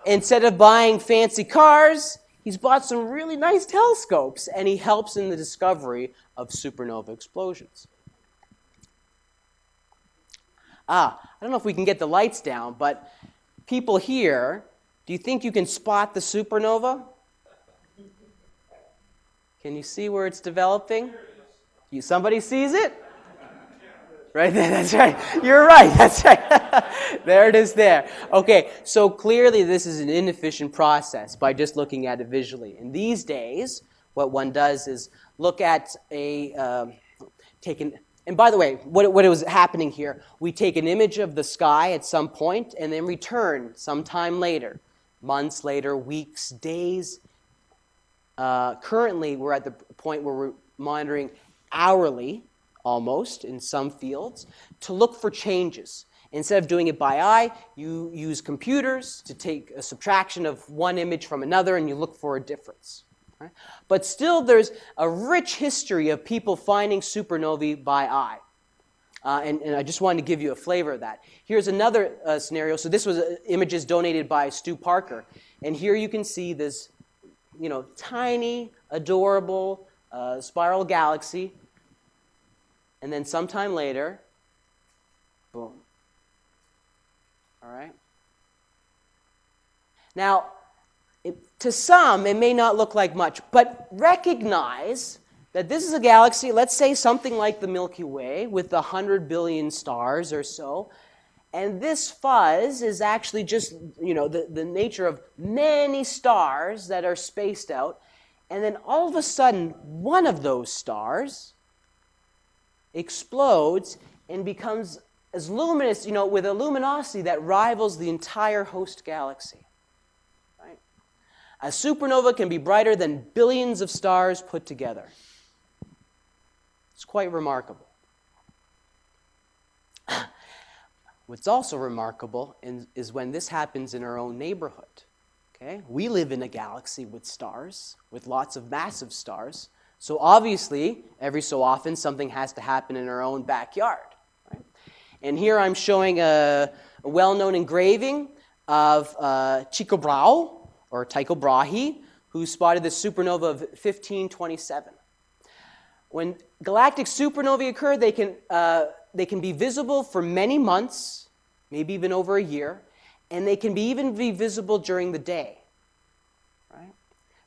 instead of buying fancy cars, he's bought some really nice telescopes, and he helps in the discovery of supernova explosions. I don't know if we can get the lights down, but people here, do you think you can spot the supernova? Can you see where it's developing? Somebody sees it? Right there, that's right. You're right, that's right. There it is there. Okay, so clearly this is an inefficient process by just looking at it visually. And these days, what one does is look at a, and by the way, what was happening here, we take an image of the sky at some point and then return sometime later, months later, weeks, days. Currently, we're at the point where we're monitoring hourly, almost, in some fields, to look for changes. Instead of doing it by eye, you use computers to take a subtraction of one image from another, and you look for a difference. Right? But still, there's a rich history of people finding supernovae by eye. And I just wanted to give you a flavor of that. Here's another scenario. So this was images donated by Stu Parker. And here you can see this, you know, tiny, adorable spiral galaxy, and then sometime later, boom. All right? Now, to some, it may not look like much, but recognize that this is a galaxy, let's say something like the Milky Way, with 100 billion stars or so. And this fuzz is actually just, you know, the nature of many stars that are spaced out. And then all of a sudden, one of those stars explodes and becomes as luminous, you know, with a luminosity that rivals the entire host galaxy. Right? A supernova can be brighter than billions of stars put together. It's quite remarkable. What's also remarkable is when this happens in our own neighborhood. Okay? We live in a galaxy with stars, with lots of massive stars. So obviously, every so often, something has to happen in our own backyard. Right? And here I'm showing a well-known engraving of Tycho Brahe, or Tycho Brahe, who spotted the supernova of 1527. When galactic supernovae occur, they can be visible for many months, maybe even over a year, and they can even be visible during the day. Right?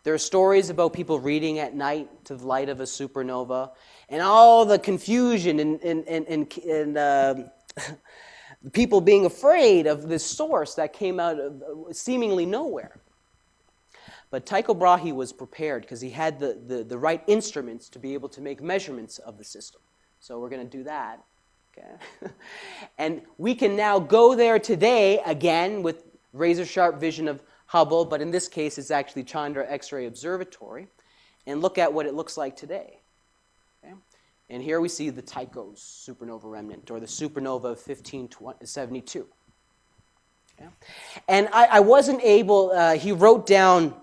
There are stories about people reading at night to the light of a supernova, and all the confusion and people being afraid of this source that came out of seemingly nowhere. But Tycho Brahe was prepared because he had the right instruments to be able to make measurements of the system. So we're going to do that. Okay. And we can now go there today, again, with razor-sharp vision of Hubble, but in this case, it's actually Chandra X-ray Observatory, and look at what it looks like today. Okay. And here we see the Tycho supernova remnant, or the supernova of 1572. Okay. And I wasn't able, he wrote down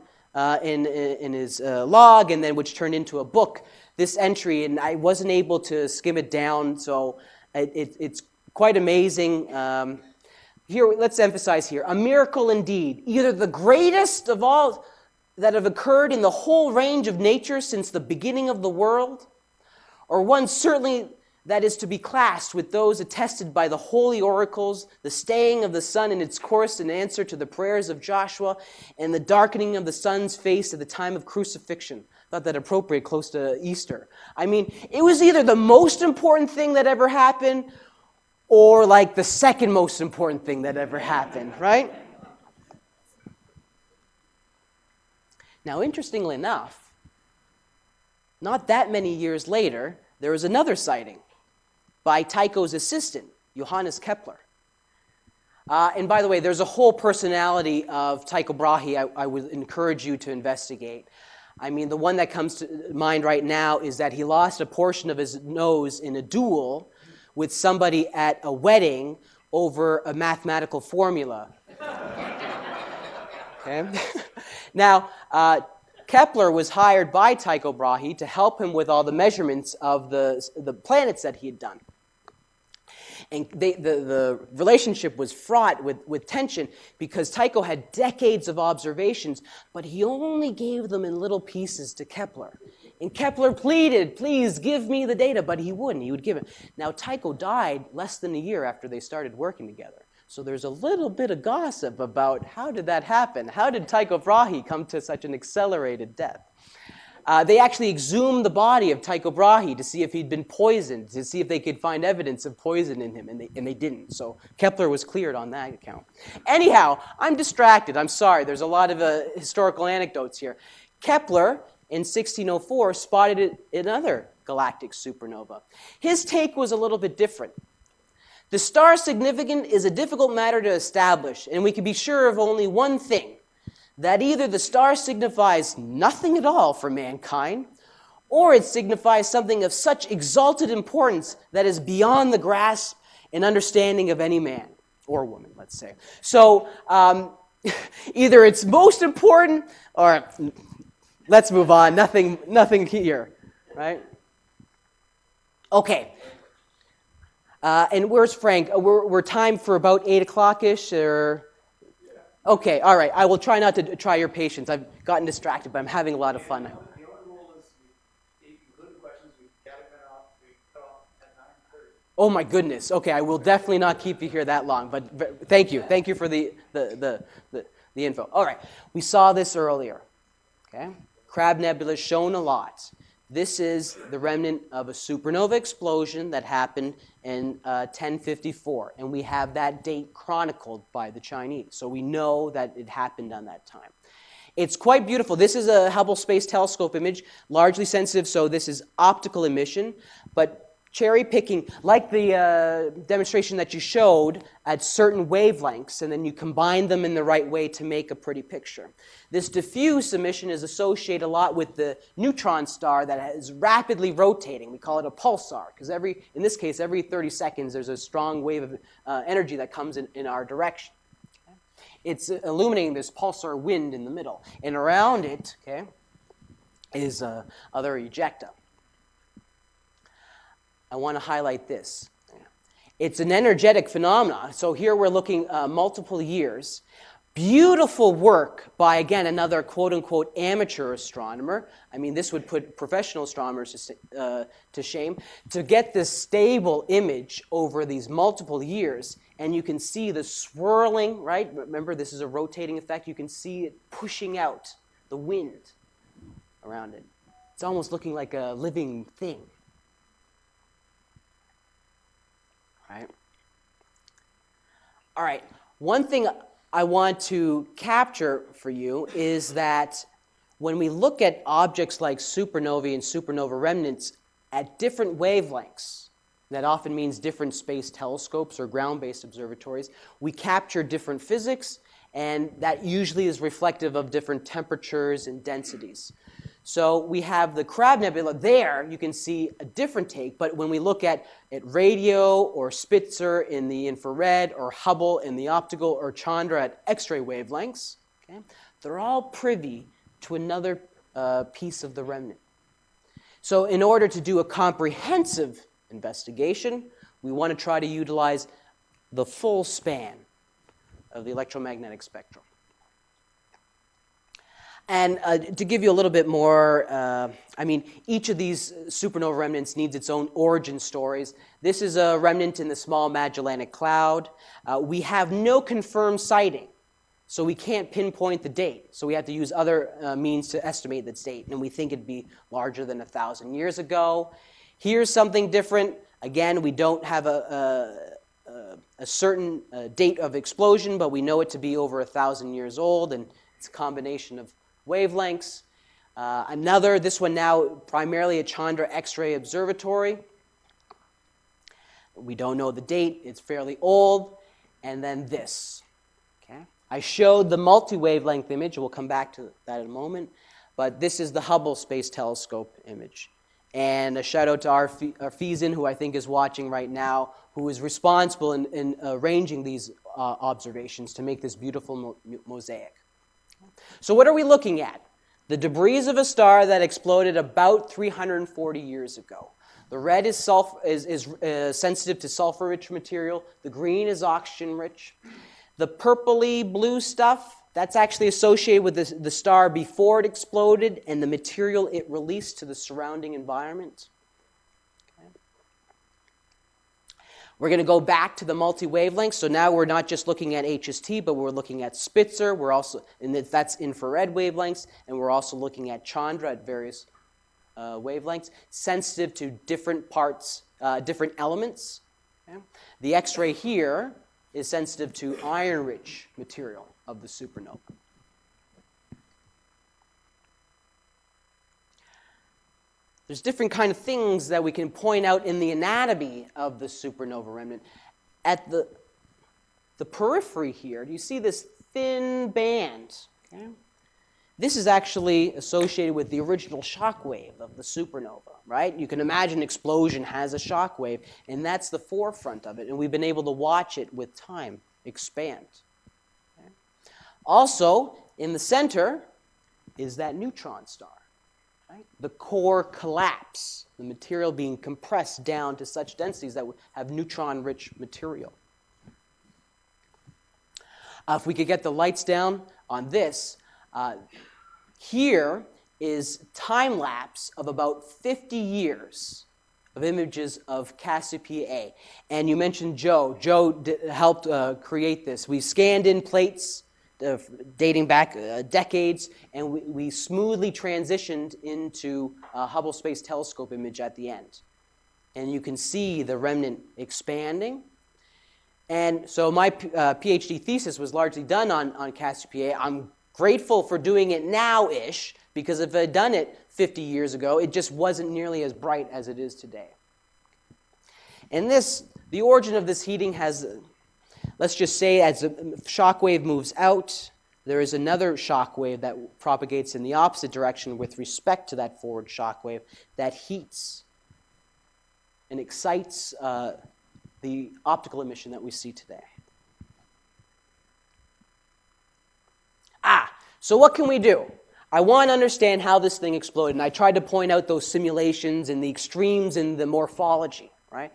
in his log, and then which turned into a book, this entry, and I wasn't able to skim it down, so it's quite amazing. Here, let's emphasize here, a miracle indeed, either the greatest of all that have occurred in the whole range of nature since the beginning of the world, or one certainly that is to be classed with those attested by the holy oracles, the staying of the sun in its course in answer to the prayers of Joshua, and the darkening of the sun's face at the time of crucifixion. Not that appropriate, close to Easter. I mean, it was either the most important thing that ever happened or like the second most important thing that ever happened, right? Now, interestingly enough, not that many years later, there was another sighting by Tycho's assistant, Johannes Kepler. And by the way, there's a whole personality of Tycho Brahe I would encourage you to investigate. I mean, the one that comes to mind right now is that he lost a portion of his nose in a duel with somebody at a wedding over a mathematical formula. Okay? Now, Kepler was hired by Tycho Brahe to help him with all the measurements of the planets that he had done. And the relationship was fraught with tension because Tycho had decades of observations, but he only gave them in little pieces to Kepler. And Kepler pleaded, please give me the data, but he wouldn't. He would give it. Now, Tycho died less than a year after they started working together. So there's a little bit of gossip about how did that happen? How did Tycho Brahe come to such an accelerated death? They actually exhumed the body of Tycho Brahe to see if he'd been poisoned, to see if they could find evidence of poison in him, and they didn't. So Kepler was cleared on that account. Anyhow, I'm distracted. I'm sorry. There's a lot of historical anecdotes here. Kepler, in 1604, spotted another galactic supernova. His take was a little bit different. The star significant is a difficult matter to establish, and we can be sure of only one thing. That either the star signifies nothing at all for mankind, or it signifies something of such exalted importance that is beyond the grasp and understanding of any man, or woman, let's say. So either it's most important, or let's move on, nothing here, right? Okay. And where's Frank? We're timed for about 8 o'clock-ish, or... Okay, all right. I will try not to try your patience. I've gotten distracted, but I'm having a lot of fun. The only rule is we include questions we cut off at 9:30. Oh my goodness. Okay, I will definitely not keep you here that long. But thank you for the the info. All right, we saw this earlier. Okay, Crab Nebula is shown a lot. This is the remnant of a supernova explosion that happened in 1054, and we have that date chronicled by the Chinese, so we know that it happened on that time. It's quite beautiful. This is a Hubble Space Telescope image, largely sensitive, so this is optical emission, but cherry-picking, like the demonstration that you showed, at certain wavelengths, and then you combine them in the right way to make a pretty picture. This diffuse emission is associated a lot with the neutron star that is rapidly rotating. We call it a pulsar, because in this case, every 30 seconds, there's a strong wave of energy that comes in our direction. Okay. It's illuminating this pulsar wind in the middle, and around it, okay, is other ejecta. I want to highlight this. It's an energetic phenomenon. So here we're looking multiple years. Beautiful work by, again, another quote-unquote amateur astronomer. I mean, this would put professional astronomers to shame. To get this stable image over these multiple years, and you can see the swirling, right? Remember, this is a rotating effect. You can see it pushing out the wind around it. It's almost looking like a living thing. Right. All right, one thing I want to capture for you is that when we look at objects like supernovae and supernova remnants at different wavelengths, that often means different space telescopes or ground-based observatories, we capture different physics, and that usually is reflective of different temperatures and densities. So we have the Crab Nebula there. You can see a different take, but when we look at radio or Spitzer in the infrared or Hubble in the optical or Chandra at X-ray wavelengths, okay, they're all privy to another piece of the remnant. So in order to do a comprehensive investigation, we want to try to utilize the full span of the electromagnetic spectrum. And to give you a little bit more, I mean, each of these supernova remnants needs its own origin stories. This is a remnant in the small Magellanic Cloud. We have no confirmed sighting, so we can't pinpoint the date. So we have to use other means to estimate this date, and we think it'd be larger than 1,000 years ago. Here's something different. Again, we don't have a certain date of explosion, but we know it to be over 1,000 years old, and it's a combination of wavelengths. Another, this one now primarily a Chandra X-ray Observatory. We don't know the date. It's fairly old. And then this. Okay. I showed the multi-wavelength image. We'll come back to that in a moment. But this is the Hubble Space Telescope image. And a shout out to Arfizin, who I think is watching right now, who is responsible in arranging these observations to make this beautiful mosaic. So what are we looking at? The debris of a star that exploded about 340 years ago. The red is sensitive to sulfur-rich material. The green is oxygen-rich. The purpley-blue stuff, that's actually associated with the star before it exploded and the material it released to the surrounding environment. Okay. We're going to go back to the multi-wavelengths. So now we're not just looking at HST, but we're looking at Spitzer. We're also, and that's infrared wavelengths, and we're also looking at Chandra at various wavelengths, sensitive to different parts, different elements. Okay. The X-ray here is sensitive to iron-rich material of the supernova. There's different kind of things that we can point out in the anatomy of the supernova remnant. At the periphery here, do you see this thin band? Okay. This is actually associated with the original shock wave of the supernova, right? You can imagine explosion has a shock wave, and that's the forefront of it, and we've been able to watch it with time expand. Okay. Also, in the center is that neutron star. Right? The core collapse, the material being compressed down to such densities that would have neutron-rich material. If we could get the lights down on this, here is time-lapse of about 50 years of images of Cassiopeia A. And you mentioned Joe. Joe helped create this. We scanned in plates dating back decades, and we smoothly transitioned into Hubble Space Telescope image at the end. And you can see the remnant expanding. And so my PhD thesis was largely done on Cassiopeia. I'm grateful for doing it now-ish, because if I'd done it 50 years ago, it just wasn't nearly as bright as it is today. And this, the origin of this heating has, let's just say, as the shock wave moves out, there is another shock wave that propagates in the opposite direction with respect to that forward shock wave that heats and excites the optical emission that we see today. So what can we do? I want to understand how this thing exploded, and I tried to point out those simulations and the extremes in the morphology, right?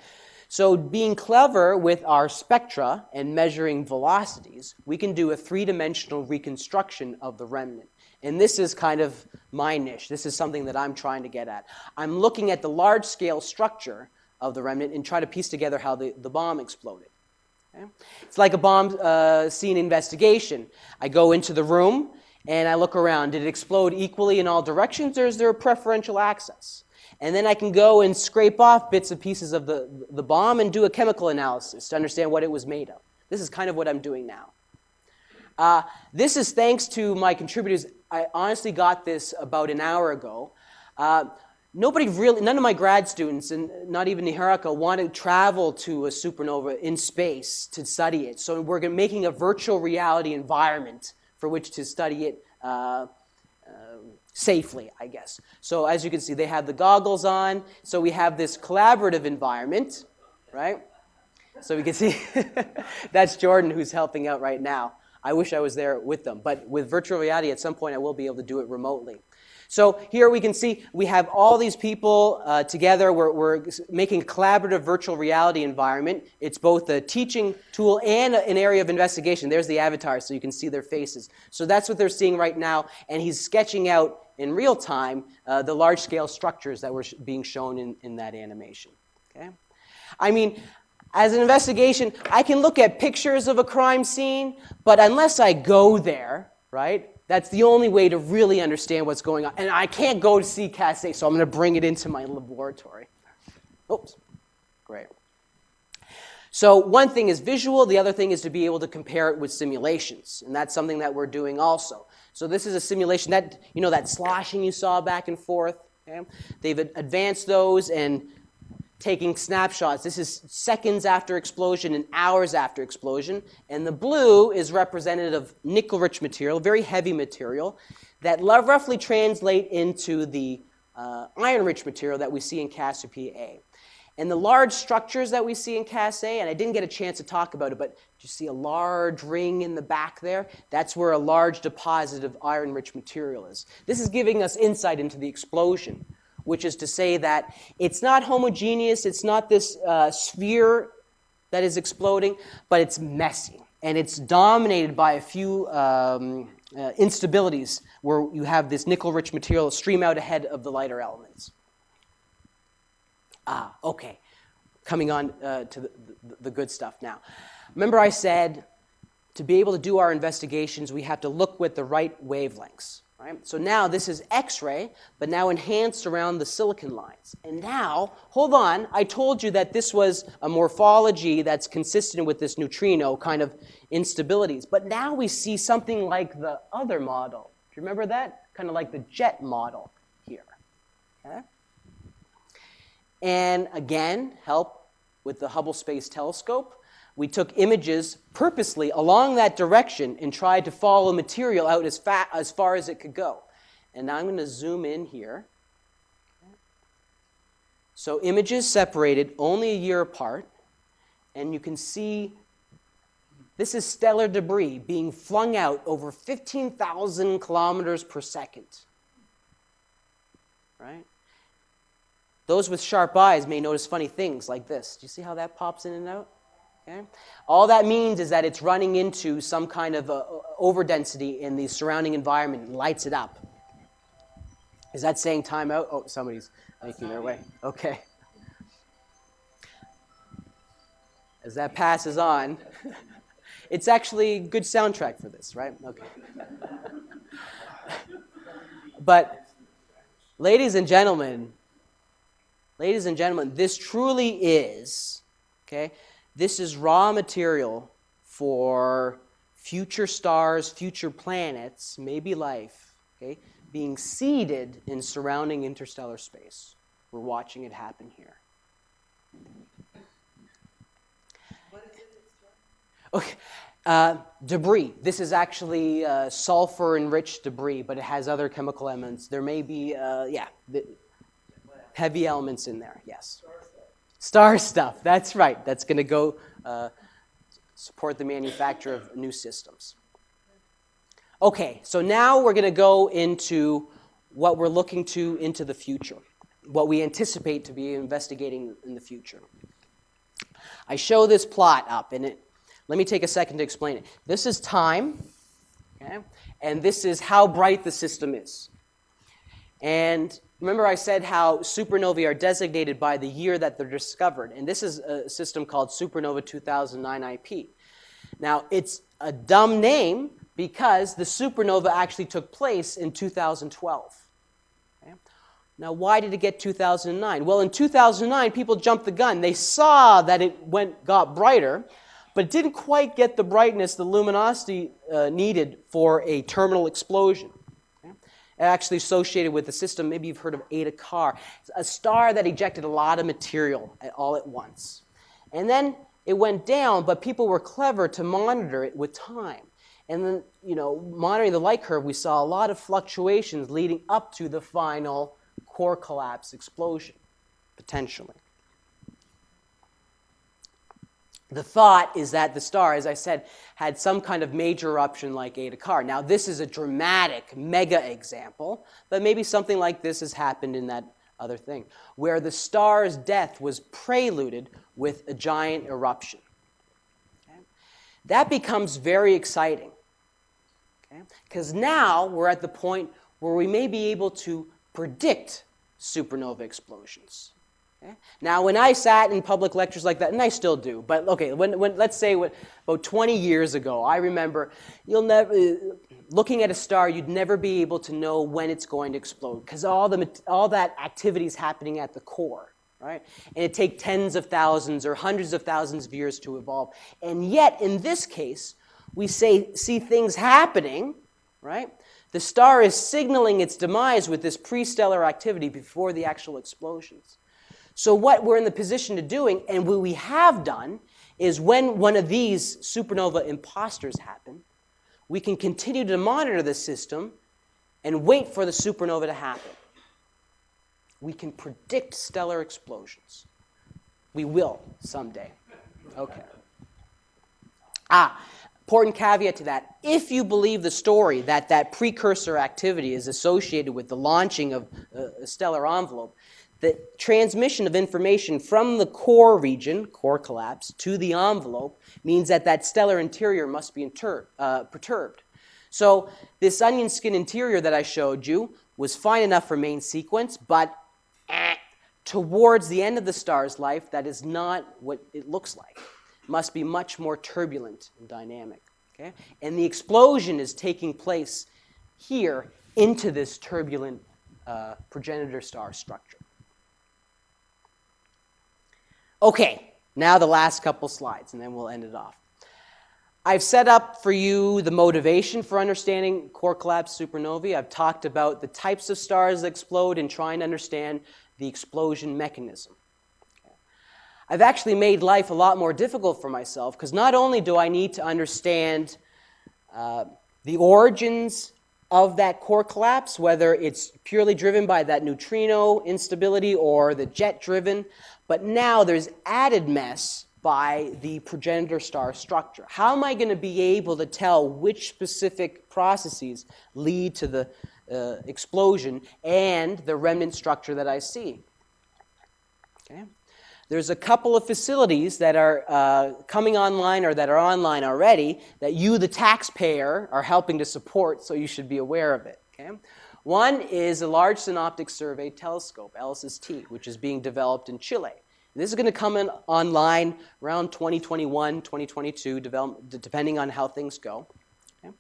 So being clever with our spectra and measuring velocities, we can do a three-dimensional reconstruction of the remnant. And this is kind of my niche. This is something that I'm trying to get at. I'm looking at the large-scale structure of the remnant and try to piece together how the bomb exploded. Okay? It's like a bomb scene investigation. I go into the room and I look around. Did it explode equally in all directions, or is there a preferential access? And then I can go and scrape off bits and pieces of the bomb and do a chemical analysis to understand what it was made of. This is kind of what I'm doing now. This is thanks to my contributors. I honestly got this about an hour ago. Nobody really, none of my grad students, and not even Niharika, want to travel to a supernova in space to study it. So we're making a virtual reality environment for which to study it safely, I guess. So as you can see, they have the goggles on. So we have this collaborative environment, right? So we can see that's Jordan, who's helping out right now. I wish I was there with them. But with virtual reality, at some point, I will be able to do it remotely. So here we can see we have all these people together. We're making a collaborative virtual reality environment. It's both a teaching tool and an area of investigation. There's the avatar, so you can see their faces. So that's what they're seeing right now. And he's sketching out in real time the large-scale structures that were being shown in that animation. Okay? I mean, as an investigation, I can look at pictures of a crime scene, but unless I go there, right? That's the only way to really understand what's going on. And I can't go to see Cass A, so I'm going to bring it into my laboratory. Oops. Great. So one thing is visual. The other thing is to be able to compare it with simulations. And that's something that we're doing also. So this is a simulation. That, you know, that sloshing you saw back and forth. Okay? They've advanced those and taking snapshots. This is seconds after explosion and hours after explosion. And the blue is representative of nickel-rich material, very heavy material, that roughly translate into the iron-rich material that we see in Cassiopeia A. And the large structures that we see in Cassiopeia A, and I didn't get a chance to talk about it, but you see a large ring in the back there? That's where a large deposit of iron-rich material is. This is giving us insight into the explosion, which is to say that it's not homogeneous, it's not this sphere that is exploding, but it's messy. And it's dominated by a few instabilities where you have this nickel-rich material stream out ahead of the lighter elements. Okay, coming on to the good stuff now. Remember I said, to be able to do our investigations, we have to look with the right wavelengths. Right? So now this is X-ray, but now enhanced around the silicon lines. And now, hold on, I told you that this was a morphology that's consistent with this neutrino kind of instabilities. But now we see something like the other model. Do you remember that? Kind of like the jet model here. Okay? And again, help with the Hubble Space Telescope. We took images purposely along that direction and tried to follow material out as far as it could go. And now I'm going to zoom in here. So images separated only a year apart. And you can see this is stellar debris being flung out over 15,000 kilometers per second. Right? Those with sharp eyes may notice funny things like this. Do you see how that pops in and out? Okay. All that means is that it's running into some kind of overdensity in the surrounding environment and lights it up. Is that saying time out? Oh, somebody's making their way. Okay. As that passes on, It's actually a good soundtrack for this, right? Okay. But ladies and gentlemen, this truly is, okay, this is raw material for future stars, future planets, maybe life, okay, being seeded in surrounding interstellar space. We're watching it happen here. Okay. Debris. This is actually sulfur-enriched debris, but it has other chemical elements. There may be, heavy elements in there, yes. Star stuff, that's right. That's going to go support the manufacture of new systems. Okay, so now we're going to go into what we're looking to into the future, what we anticipate to be investigating in the future. I show this plot up, and let me take a second to explain it. This is time, okay? And this is how bright the system is. And remember I said how supernovae are designated by the year that they're discovered. And this is a system called Supernova 2009 IP. Now, it's a dumb name because the supernova actually took place in 2012. Okay? Now, why did it get 2009? Well, in 2009, people jumped the gun. They saw that it got brighter, but didn't quite get the brightness, the luminosity needed for a terminal explosion. Okay? Actually associated with the system, maybe you've heard of Eta Carinae, a star that ejected a lot of material all at once. And then it went down, but people were clever to monitor it with time. And then, you know, monitoring the light curve, we saw a lot of fluctuations leading up to the final core collapse explosion, potentially. The thought is that the star, as I said, had some kind of major eruption like Eta Carinae. Now, this is a dramatic, mega example, but maybe something like this has happened in that other thing, where the star's death was preluded with a giant eruption. Okay? That becomes very exciting, because okay? Now we're at the point where we may be able to predict supernova explosions. Okay? Now, when I sat in public lectures like that, and I still do, but okay, let's say about 20 years ago, I remember looking at a star, you'd never be able to know when it's going to explode because all that activity is happening at the core, right? And it takes tens of thousands or hundreds of thousands of years to evolve. And yet, in this case, we see things happening, right? The star is signaling its demise with this pre-stellar activity before the actual explosions. So what we're in the position to doing, and what we have done, is when one of these supernova imposters happen, we can continue to monitor the system and wait for the supernova to happen. We can predict stellar explosions. We will someday. Okay. Important caveat to that, if you believe the story that that precursor activity is associated with the launching of a stellar envelope, the transmission of information from the core region, core collapse, to the envelope means that that stellar interior must be perturbed. So this onion skin interior that I showed you was fine enough for main sequence, but towards the end of the star's life, that is not what it looks like. Must be much more turbulent and dynamic. Okay? And the explosion is taking place here into this turbulent progenitor star structure. Okay, now the last couple slides, and then we'll end it off. I've set up for you the motivation for understanding core collapse supernovae. I've talked about the types of stars that explode and trying to understand the explosion mechanism. I've actually made life a lot more difficult for myself because not only do I need to understand the origins of that core collapse, whether it's purely driven by that neutrino instability or the jet driven, but now there's added mess by the progenitor star structure. How am I going to be able to tell which specific processes lead to the explosion and the remnant structure that I see? Okay. There's a couple of facilities that are coming online or that are online already that you, the taxpayer, are helping to support, so you should be aware of it. Okay? One is a Large Synoptic Survey Telescope, LSST, which is being developed in Chile. This is going to come in online around 2021, 2022, depending on how things go. Okay.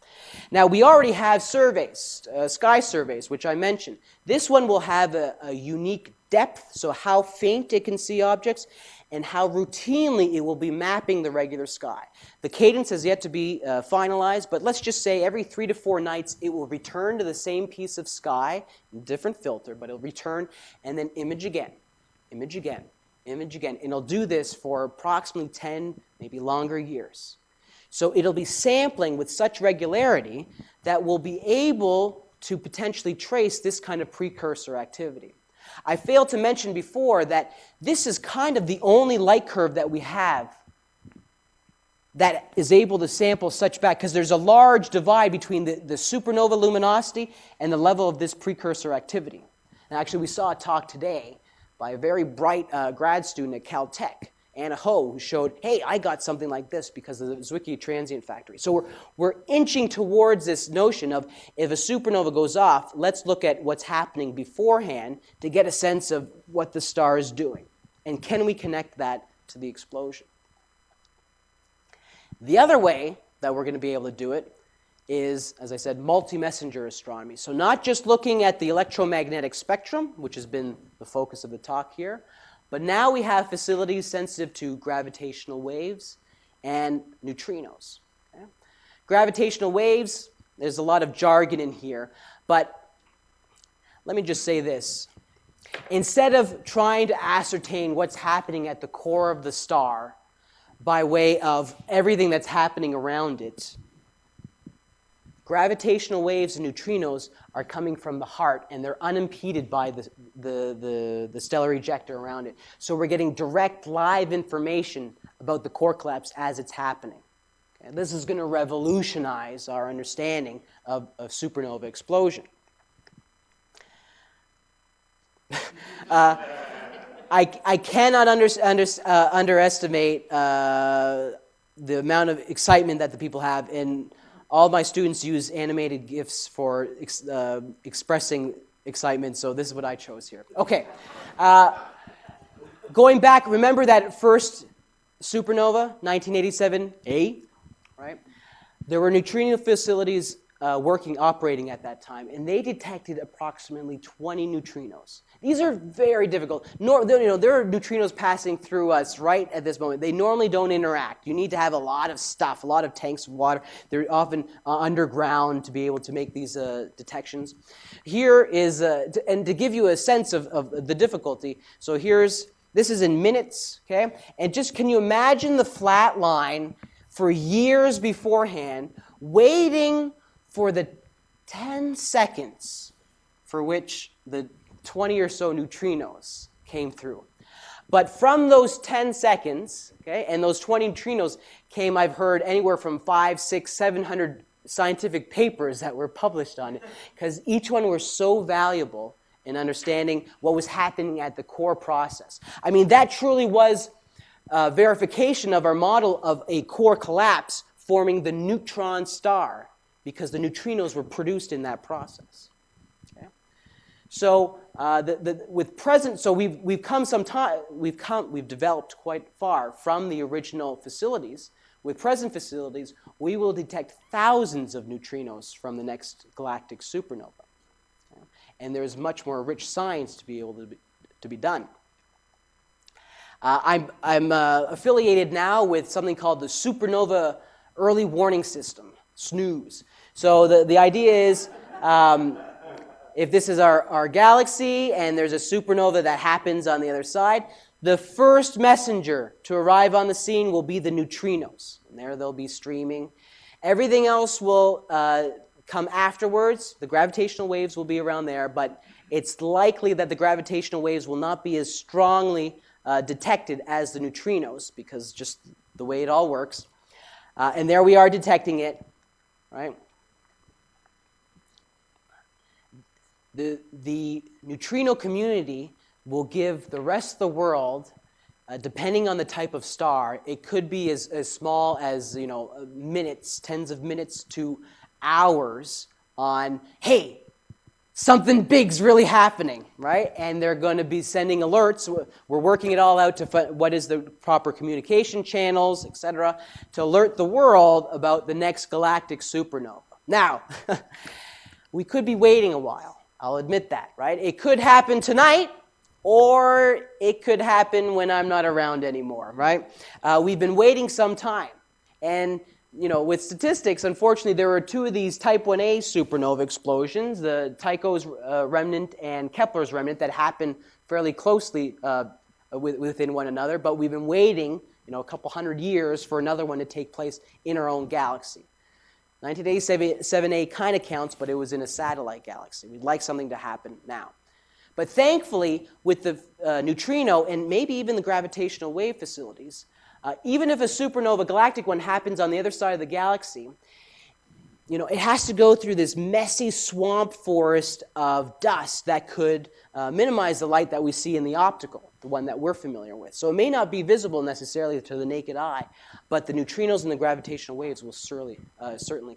Now, we already have surveys, sky surveys, which I mentioned. This one will have a unique depth, so how faint it can see objects, and how routinely it will be mapping the regular sky. The cadence has yet to be finalized, but let's just say every 3 to 4 nights it will return to the same piece of sky, different filter, but it'll return and then image again, image again, image again. And it'll do this for approximately 10, maybe longer years. So it'll be sampling with such regularity that we'll be able to potentially trace this kind of precursor activity. I failed to mention before that this is kind of the only light curve that we have that is able to sample such back, because there's a large divide between the supernova luminosity and the level of this precursor activity. And actually, we saw a talk today by a very bright grad student at Caltech, Anna Ho, who showed, hey, I got something like this because of the Zwicky Transient Factory. So we're inching towards this notion of if a supernova goes off, let's look at what's happening beforehand to get a sense of what the star is doing. And can we connect that to the explosion? The other way that we're going to be able to do it is, as I said, multi-messenger astronomy. So not just looking at the electromagnetic spectrum, which has been the focus of the talk here, but now we have facilities sensitive to gravitational waves and neutrinos. Okay? Gravitational waves, there's a lot of jargon in here, but let me just say this. Instead of trying to ascertain what's happening at the core of the star by way of everything that's happening around it, gravitational waves and neutrinos are coming from the heart, and they're unimpeded by the stellar ejector around it. So we're getting direct, live information about the core collapse as it's happening. Okay? This is going to revolutionize our understanding of supernova explosion. I cannot underestimate the amount of excitement that the people have in. All my students use animated GIFs for expressing excitement, so this is what I chose here. Okay. Going back, remember that first supernova, 1987A, right? There were neutrino facilities operating at that time, and they detected approximately 20 neutrinos. These are very difficult. There are neutrinos passing through us right at this moment. They normally don't interact. You need to have a lot of stuff, a lot of tanks of water. They're often underground to be able to make these detections. Here is, and to give you a sense of the difficulty, so this is in minutes, okay? And just can you imagine the flat line for years beforehand, waiting for the 10 seconds for which the 20 or so neutrinos came through. But from those 10 seconds, okay, and those 20 neutrinos came, I've heard, anywhere from 500, 600, 700 scientific papers that were published on it, because each one was so valuable in understanding what was happening at the core process. I mean, that truly was verification of our model of a core collapse forming the neutron star, because the neutrinos were produced in that process. So we've developed quite far from the original facilities. With present facilities, we will detect thousands of neutrinos from the next galactic supernova, okay? And there is much more rich science to be able to be done. I'm affiliated now with something called the Supernova Early Warning System, SNOOS. So the idea is, if this is our galaxy and there's a supernova that happens on the other side, the first messenger to arrive on the scene will be the neutrinos. And there they'll be streaming. Everything else will come afterwards. The gravitational waves will be around there, but it's likely that the gravitational waves will not be as strongly detected as the neutrinos, because just the way it all works. And there we are detecting it, right? The neutrino community will give the rest of the world, depending on the type of star, it could be as small as, you know, minutes, tens of minutes to hours on, hey, something big's really happening, right? And they're going to be sending alerts. We're working it all out to what is the proper communication channels, etc., to alert the world about the next galactic supernova. Now, we could be waiting a while. I'll admit that, right? It could happen tonight, or it could happen when I'm not around anymore, right? We've been waiting some time. And you know, with statistics, unfortunately, there are two of these Type 1a supernova explosions, the Tycho's remnant and Kepler's remnant, that happen fairly closely within one another. But we've been waiting, you know, a couple hundred years for another one to take place in our own galaxy. 1987A kind of counts, but it was in a satellite galaxy. We'd like something to happen now. But thankfully, with the neutrino and maybe even the gravitational wave facilities, even if a supernova galactic one happens on the other side of the galaxy, you know, it has to go through this messy swamp forest of dust that could minimize the light that we see in the optical, the one that we're familiar with. So it may not be visible necessarily to the naked eye, but the neutrinos and the gravitational waves will certainly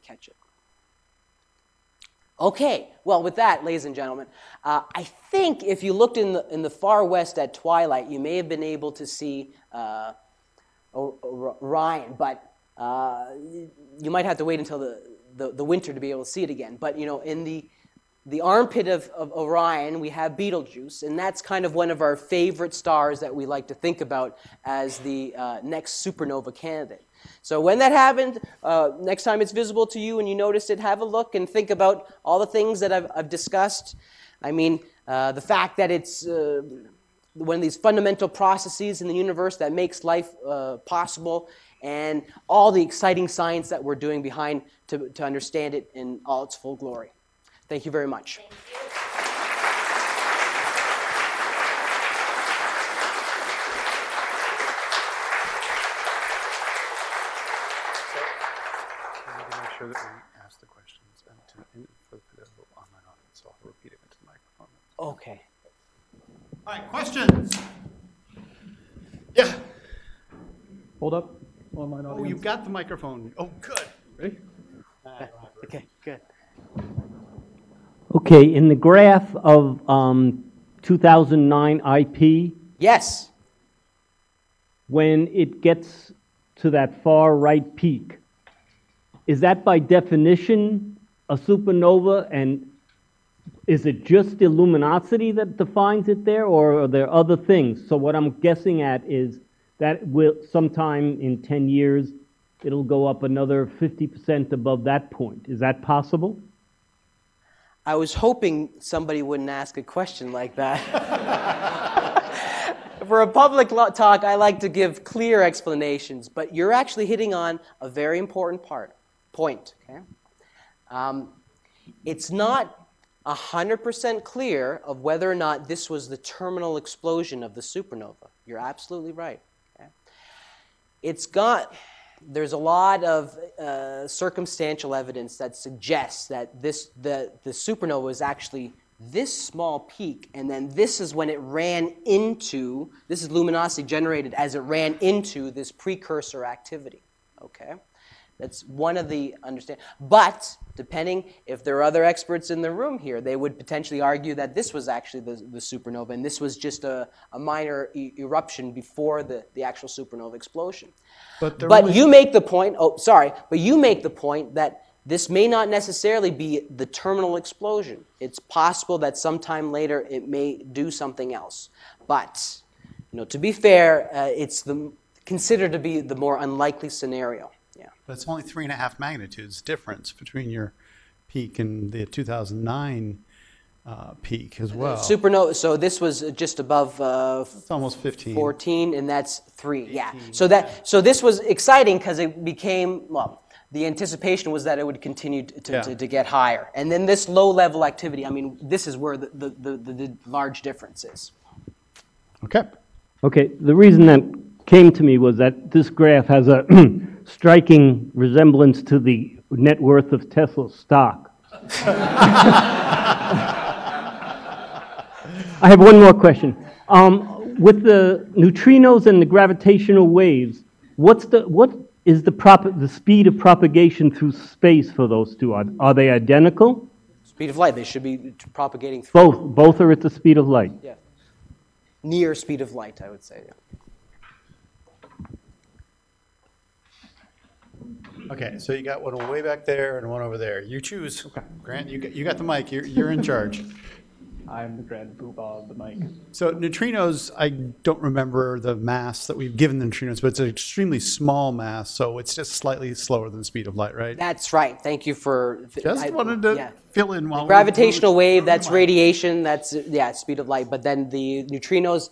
catch it. Okay, well, with that, ladies and gentlemen, I think if you looked in the far west at twilight, you may have been able to see Orion, but you might have to wait until the winter to be able to see it again. But you know, in the armpit of Orion, we have Betelgeuse, and that's kind of one of our favorite stars that we like to think about as the next supernova candidate. So when that happens, next time it's visible to you and you notice it, have a look and think about all the things that I've discussed. I mean, the fact that it's one of these fundamental processes in the universe that makes life possible, and all the exciting science that we're doing behind to understand it in all its full glory. Thank you very much. Okay. All right, questions? Yeah. Hold up. Online audience. Oh, you've got the microphone. Oh, good. Ready? Okay, good. Okay, in the graph of 2009 IP. Yes. When it gets to that far right peak, is that by definition a supernova, and is it just the luminosity that defines it there, or are there other things? So what I'm guessing at is that will sometime in 10 years, it'll go up another 50% above that point. Is that possible? I was hoping somebody wouldn't ask a question like that. For a public talk, I like to give clear explanations, but you're actually hitting on a very important point. Okay? It's not 100% clear of whether or not this was the terminal explosion of the supernova. You're absolutely right. Okay? There's a lot of circumstantial evidence that suggests that the supernova is actually this small peak, and then this is when it ran into, this is luminosity generated as it ran into this precursor activity. Okay? That's one of the understandings. But depending if there are other experts in the room here, they would potentially argue that this was actually the supernova, and this was just a minor eruption before the actual supernova explosion. But you make the point, oh, sorry, but you make the point that this may not necessarily be the terminal explosion. It's possible that sometime later it may do something else. But you know, to be fair, it's considered to be the more unlikely scenario. Yeah. But it's only 3.5 magnitudes difference between your peak and the 2009 peak as well. Supernova, so this was just above it's almost 15. 14, and that's 3. 18, yeah. So that this was exciting because it became, well, the anticipation was that it would continue to get higher. And then this low level activity, I mean, this is where the large difference is. Okay. Okay, the reason that came to me was that this graph has a striking resemblance to the net worth of Tesla's stock. I have one more question. With the neutrinos and the gravitational waves, what is the speed of propagation through space for those two? Are they identical? Speed of light. They should be propagating through. Both are at the speed of light. Yeah. Near speed of light, I would say. Yeah. Okay, so you got one way back there and one over there. You choose. Okay. Grant, you got the mic. You're in charge. I'm the grand poobah of the mic. So neutrinos, I don't remember the mass that we've given the neutrinos, but it's an extremely small mass, so it's just slightly slower than the speed of light, right? That's right. Thank you for... I just wanted to fill in while... Gravitational wave, that's radiation, that's, yeah, speed of light, but then the neutrinos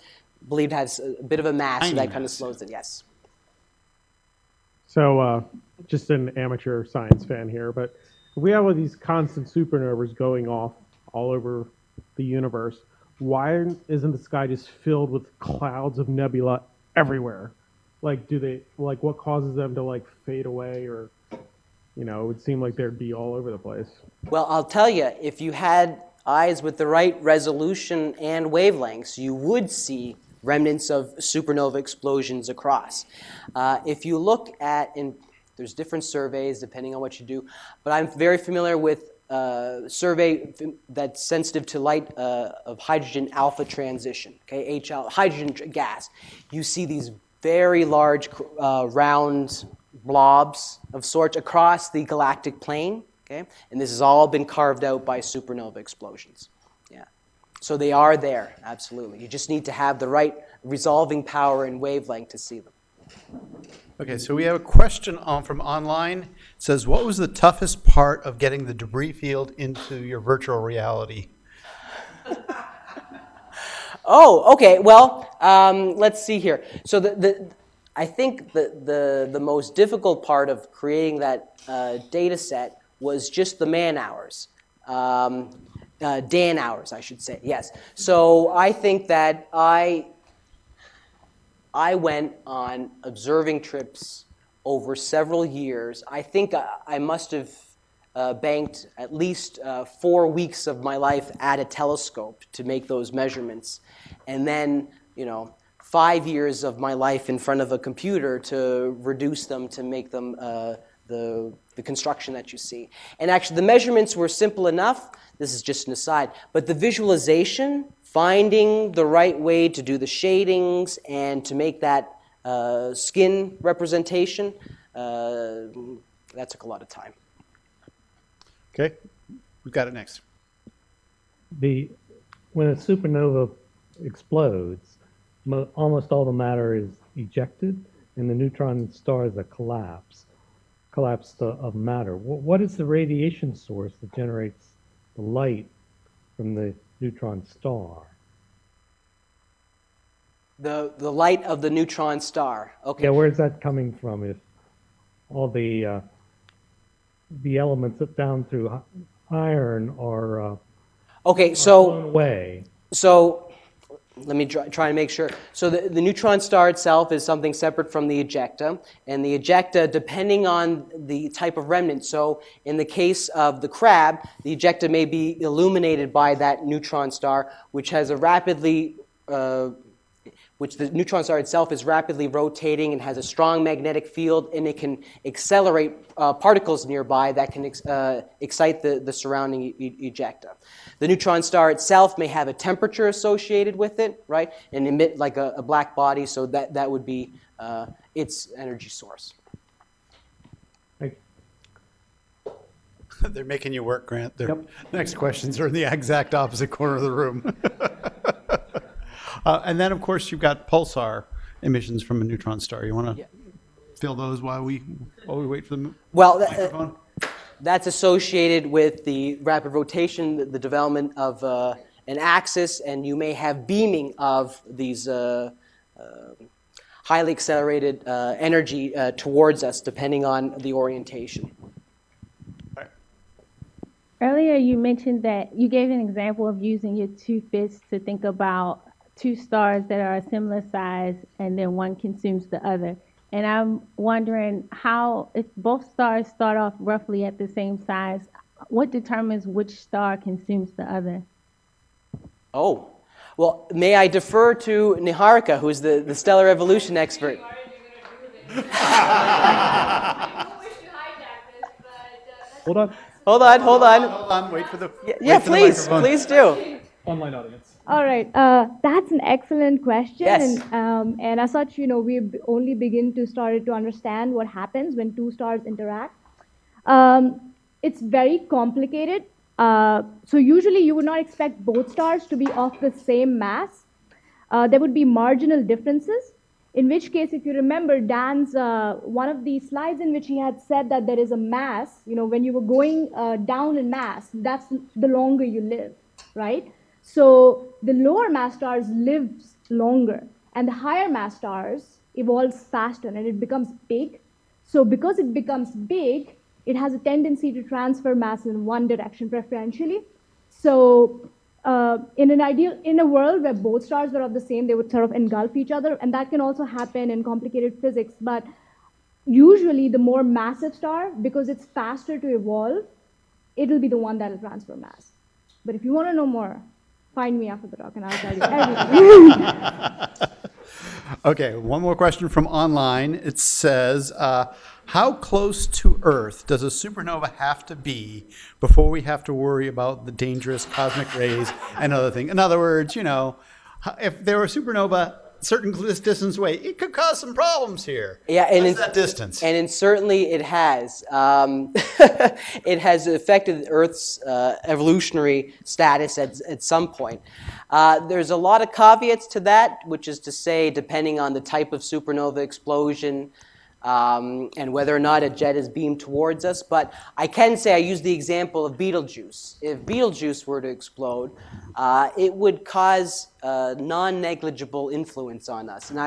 believed has a bit of a mass, so that kind of slows it, yes. So just an amateur science fan here, but we have all these constant supernovas going off all over the universe. Why isn't the sky just filled with clouds of nebula everywhere? Like, do they, like, what causes them to, like, fade away? Or, you know, it would seem like they'd be all over the place. Well, I'll tell you, if you had eyes with the right resolution and wavelengths, you would see remnants of supernova explosions across. If you look at, and there's different surveys depending on what you do, but I'm very familiar with survey that's sensitive to light of hydrogen alpha transition, okay, hydrogen gas. You see these very large round blobs of sorts across the galactic plane, okay, and this has all been carved out by supernova explosions. Yeah, so they are there, absolutely. You just need to have the right resolving power and wavelength to see them. Okay, so we have a question from online. It says, what was the toughest part of getting the debris field into your virtual reality? Oh, okay, well, let's see here. So I think the most difficult part of creating that data set was just the man-hours. Dan hours, I should say, yes. So I think that I went on observing trips over several years. I think I must have banked at least 4 weeks of my life at a telescope to make those measurements. And then, you know, 5 years of my life in front of a computer to reduce them, to make them the construction that you see. And actually, the measurements were simple enough. This is just an aside. But the visualization, finding the right way to do the shadings and to make that skin representation, that took a lot of time. Okay, we've got it next. When a supernova explodes, almost all the matter is ejected, and the neutron stars a collapse of matter. What is the radiation source that generates the light from the neutron star? The light of the neutron star. Okay. Yeah, where is that coming from? If all the elements up down through iron are okay, so blown away. So let me try and make sure. So the neutron star itself is something separate from the ejecta, and the ejecta, depending on the type of remnant, so in the case of the crab, the ejecta may be illuminated by that neutron star, which has a rapidly, which the neutron star itself is rapidly rotating and has a strong magnetic field, and it can accelerate particles nearby that can excite the surrounding ejecta. The neutron star itself may have a temperature associated with it, right, and emit like a black body, so that would be its energy source. They're making you work, Grant. Yep. Next questions are in the exact opposite corner of the room. And then, of course, you've got pulsar emissions from a neutron star. You want to fill those while we wait for the microphone? That's associated with the rapid rotation, the development of an axis, and you may have beaming of these highly accelerated energy towards us, depending on the orientation. Earlier, you mentioned that you gave an example of using your two fists to think about two stars that are a similar size, and then one consumes the other. And I'm wondering how, if both stars start off roughly at the same size, what determines which star consumes the other? Oh, well, may I defer to Niharika, who is the stellar evolution expert. Hold on. Hold on. Wait for the please do. Online audience. All right. That's an excellent question. Yes. And as such, you know, we only begin to start to understand what happens when two stars interact. It's very complicated. So usually you would not expect both stars to be of the same mass. There would be marginal differences, in which case, if you remember Dan's, one of the slides in which he had said that there is a mass, you know, when you were going down in mass, that's the longer you live, right? So the lower mass stars live longer, and the higher mass stars evolves faster, and it becomes big. So because it becomes big, it has a tendency to transfer mass in one direction preferentially. So in a world where both stars were of the same, they would sort of engulf each other, and that can also happen in complicated physics. But usually the more massive star, because it's faster to evolve, it'll be the one that'll transfer mass. But if you want to know more, find me after the talk and I'll tell you everything. Okay, one more question from online. It says, how close to Earth does a supernova have to be before we have to worry about the dangerous cosmic rays and other things? In other words, you know, if there were a supernova a certain distance away, it could cause some problems here. Yeah, and in that distance. And certainly it has. It has affected Earth's evolutionary status at some point. There's a lot of caveats to that, which is to say, depending on the type of supernova explosion, and whether or not a jet is beamed towards us. But I can say I use the example of Betelgeuse. If Betelgeuse were to explode, it would cause non-negligible influence on us. And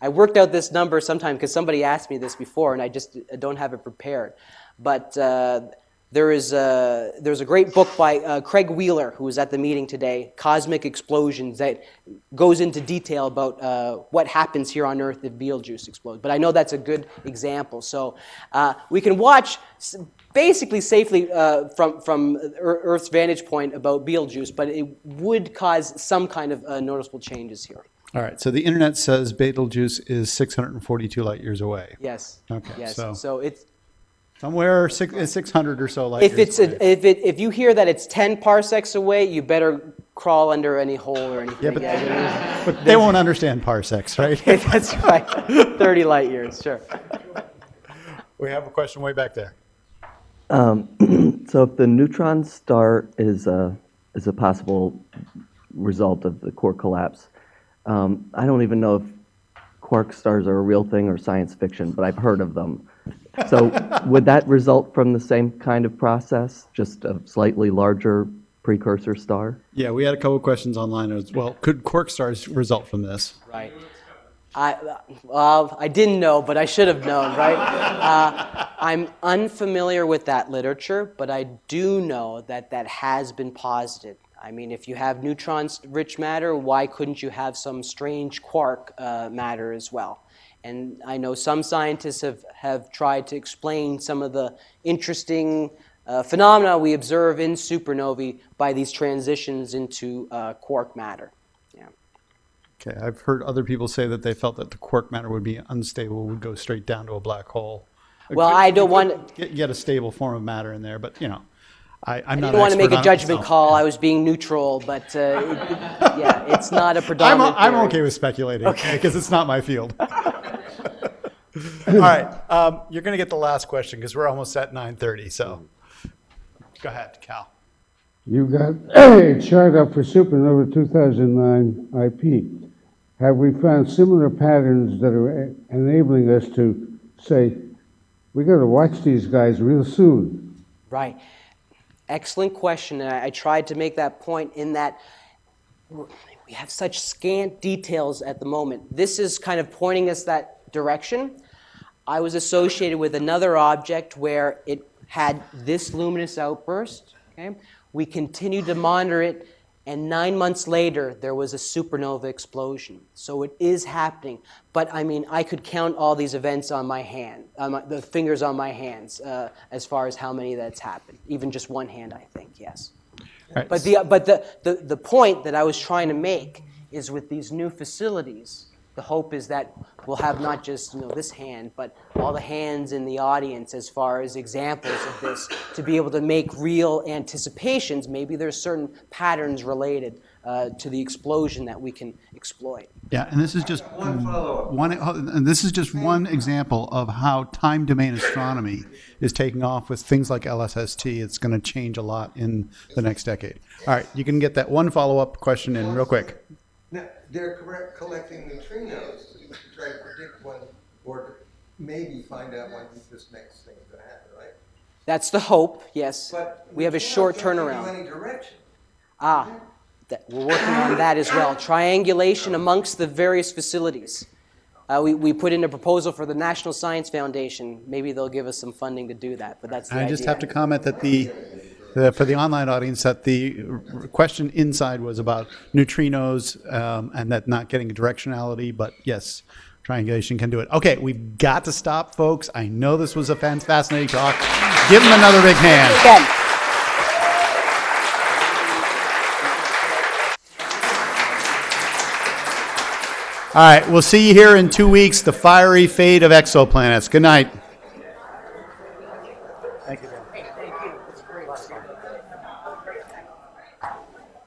I worked out this number sometime because somebody asked me this before, and I just don't have it prepared. But there's a great book by Craig Wheeler, who was at the meeting today, Cosmic Explosions, that goes into detail about what happens here on Earth if Betelgeuse explodes. But I know that's a good example. So we can watch basically safely from Earth's vantage point about Betelgeuse, but it would cause some kind of noticeable changes here. All right, so the internet says Betelgeuse is 642 light years away. Yes. Okay. Yes. So it's somewhere 600 or so light years away. If you hear that it's 10 parsecs away, you better crawl under any hole or anything. Yeah, but they won't understand parsecs, right? That's right. 30 light years, sure. We have a question way back there. So if the neutron star is a possible result of the core collapse, I don't even know if quark stars are a real thing or science fiction, but I've heard of them. So would that result from the same kind of process, just a slightly larger precursor star? Yeah, we had a couple of questions online as well. Could quark stars result from this? Right. I didn't know, but I should have known, right? I'm unfamiliar with that literature, but I do know that that has been posited. I mean, if you have neutron-rich matter, why couldn't you have some strange quark matter as well? And I know some scientists have tried to explain some of the interesting phenomena we observe in supernovae by these transitions into quark matter. Yeah. Okay, I've heard other people say that they felt that the quark matter would be unstable, would go straight down to a black hole. Well, I don't want to get a stable form of matter in there, but you know, I don't want to make a judgment call. I was being neutral, but yeah, it's not a predominant. I'm okay with speculating, okay, because it's not my field. All right, you're going to get the last question because we're almost at 9:30. So, go ahead, Cal. You got a chart up for supernova 2009 IP. Have we found similar patterns that are enabling us to say we got to watch these guys real soon? Right. Excellent question, and I tried to make that point in that we have such scant details at the moment. This is kind of pointing us that direction. I was associated with another object where it had this luminous outburst. Okay? We continued to monitor it, and 9 months later, there was a supernova explosion. So it is happening. But I mean, I could count all these events on my hand, the fingers on my hands, as far as how many that's happened. Even just one hand, I think, yes. Right. But the point that I was trying to make is with these new facilities, the hope is that we'll have not just this hand, but all the hands in the audience as far as examples of this to be able to make real anticipations. Maybe there's certain patterns related to the explosion that we can exploit. Yeah, and this is just one example of how time domain astronomy is taking off with things like LSST. It's going to change a lot in the next decade. All right, you can get that one follow-up question in real quick. Now, they're collecting neutrinos to try to predict one or maybe find out when this next thing is going to happen, right? That's the hope, yes. But we have a short turnaround. Any direction. Ah, that, we're working on that as well. Triangulation amongst the various facilities. We put in a proposal for the National Science Foundation. Maybe they'll give us some funding to do that, but that's the idea. I just have to comment that for the online audience, that the question inside was about neutrinos and that not getting directionality, but yes, triangulation can do it. Okay, we've got to stop, folks. I know this was a fascinating talk. Give them another big hand. Again. All right, we'll see you here in 2 weeks, the fiery fate of exoplanets. Good night. Thank you.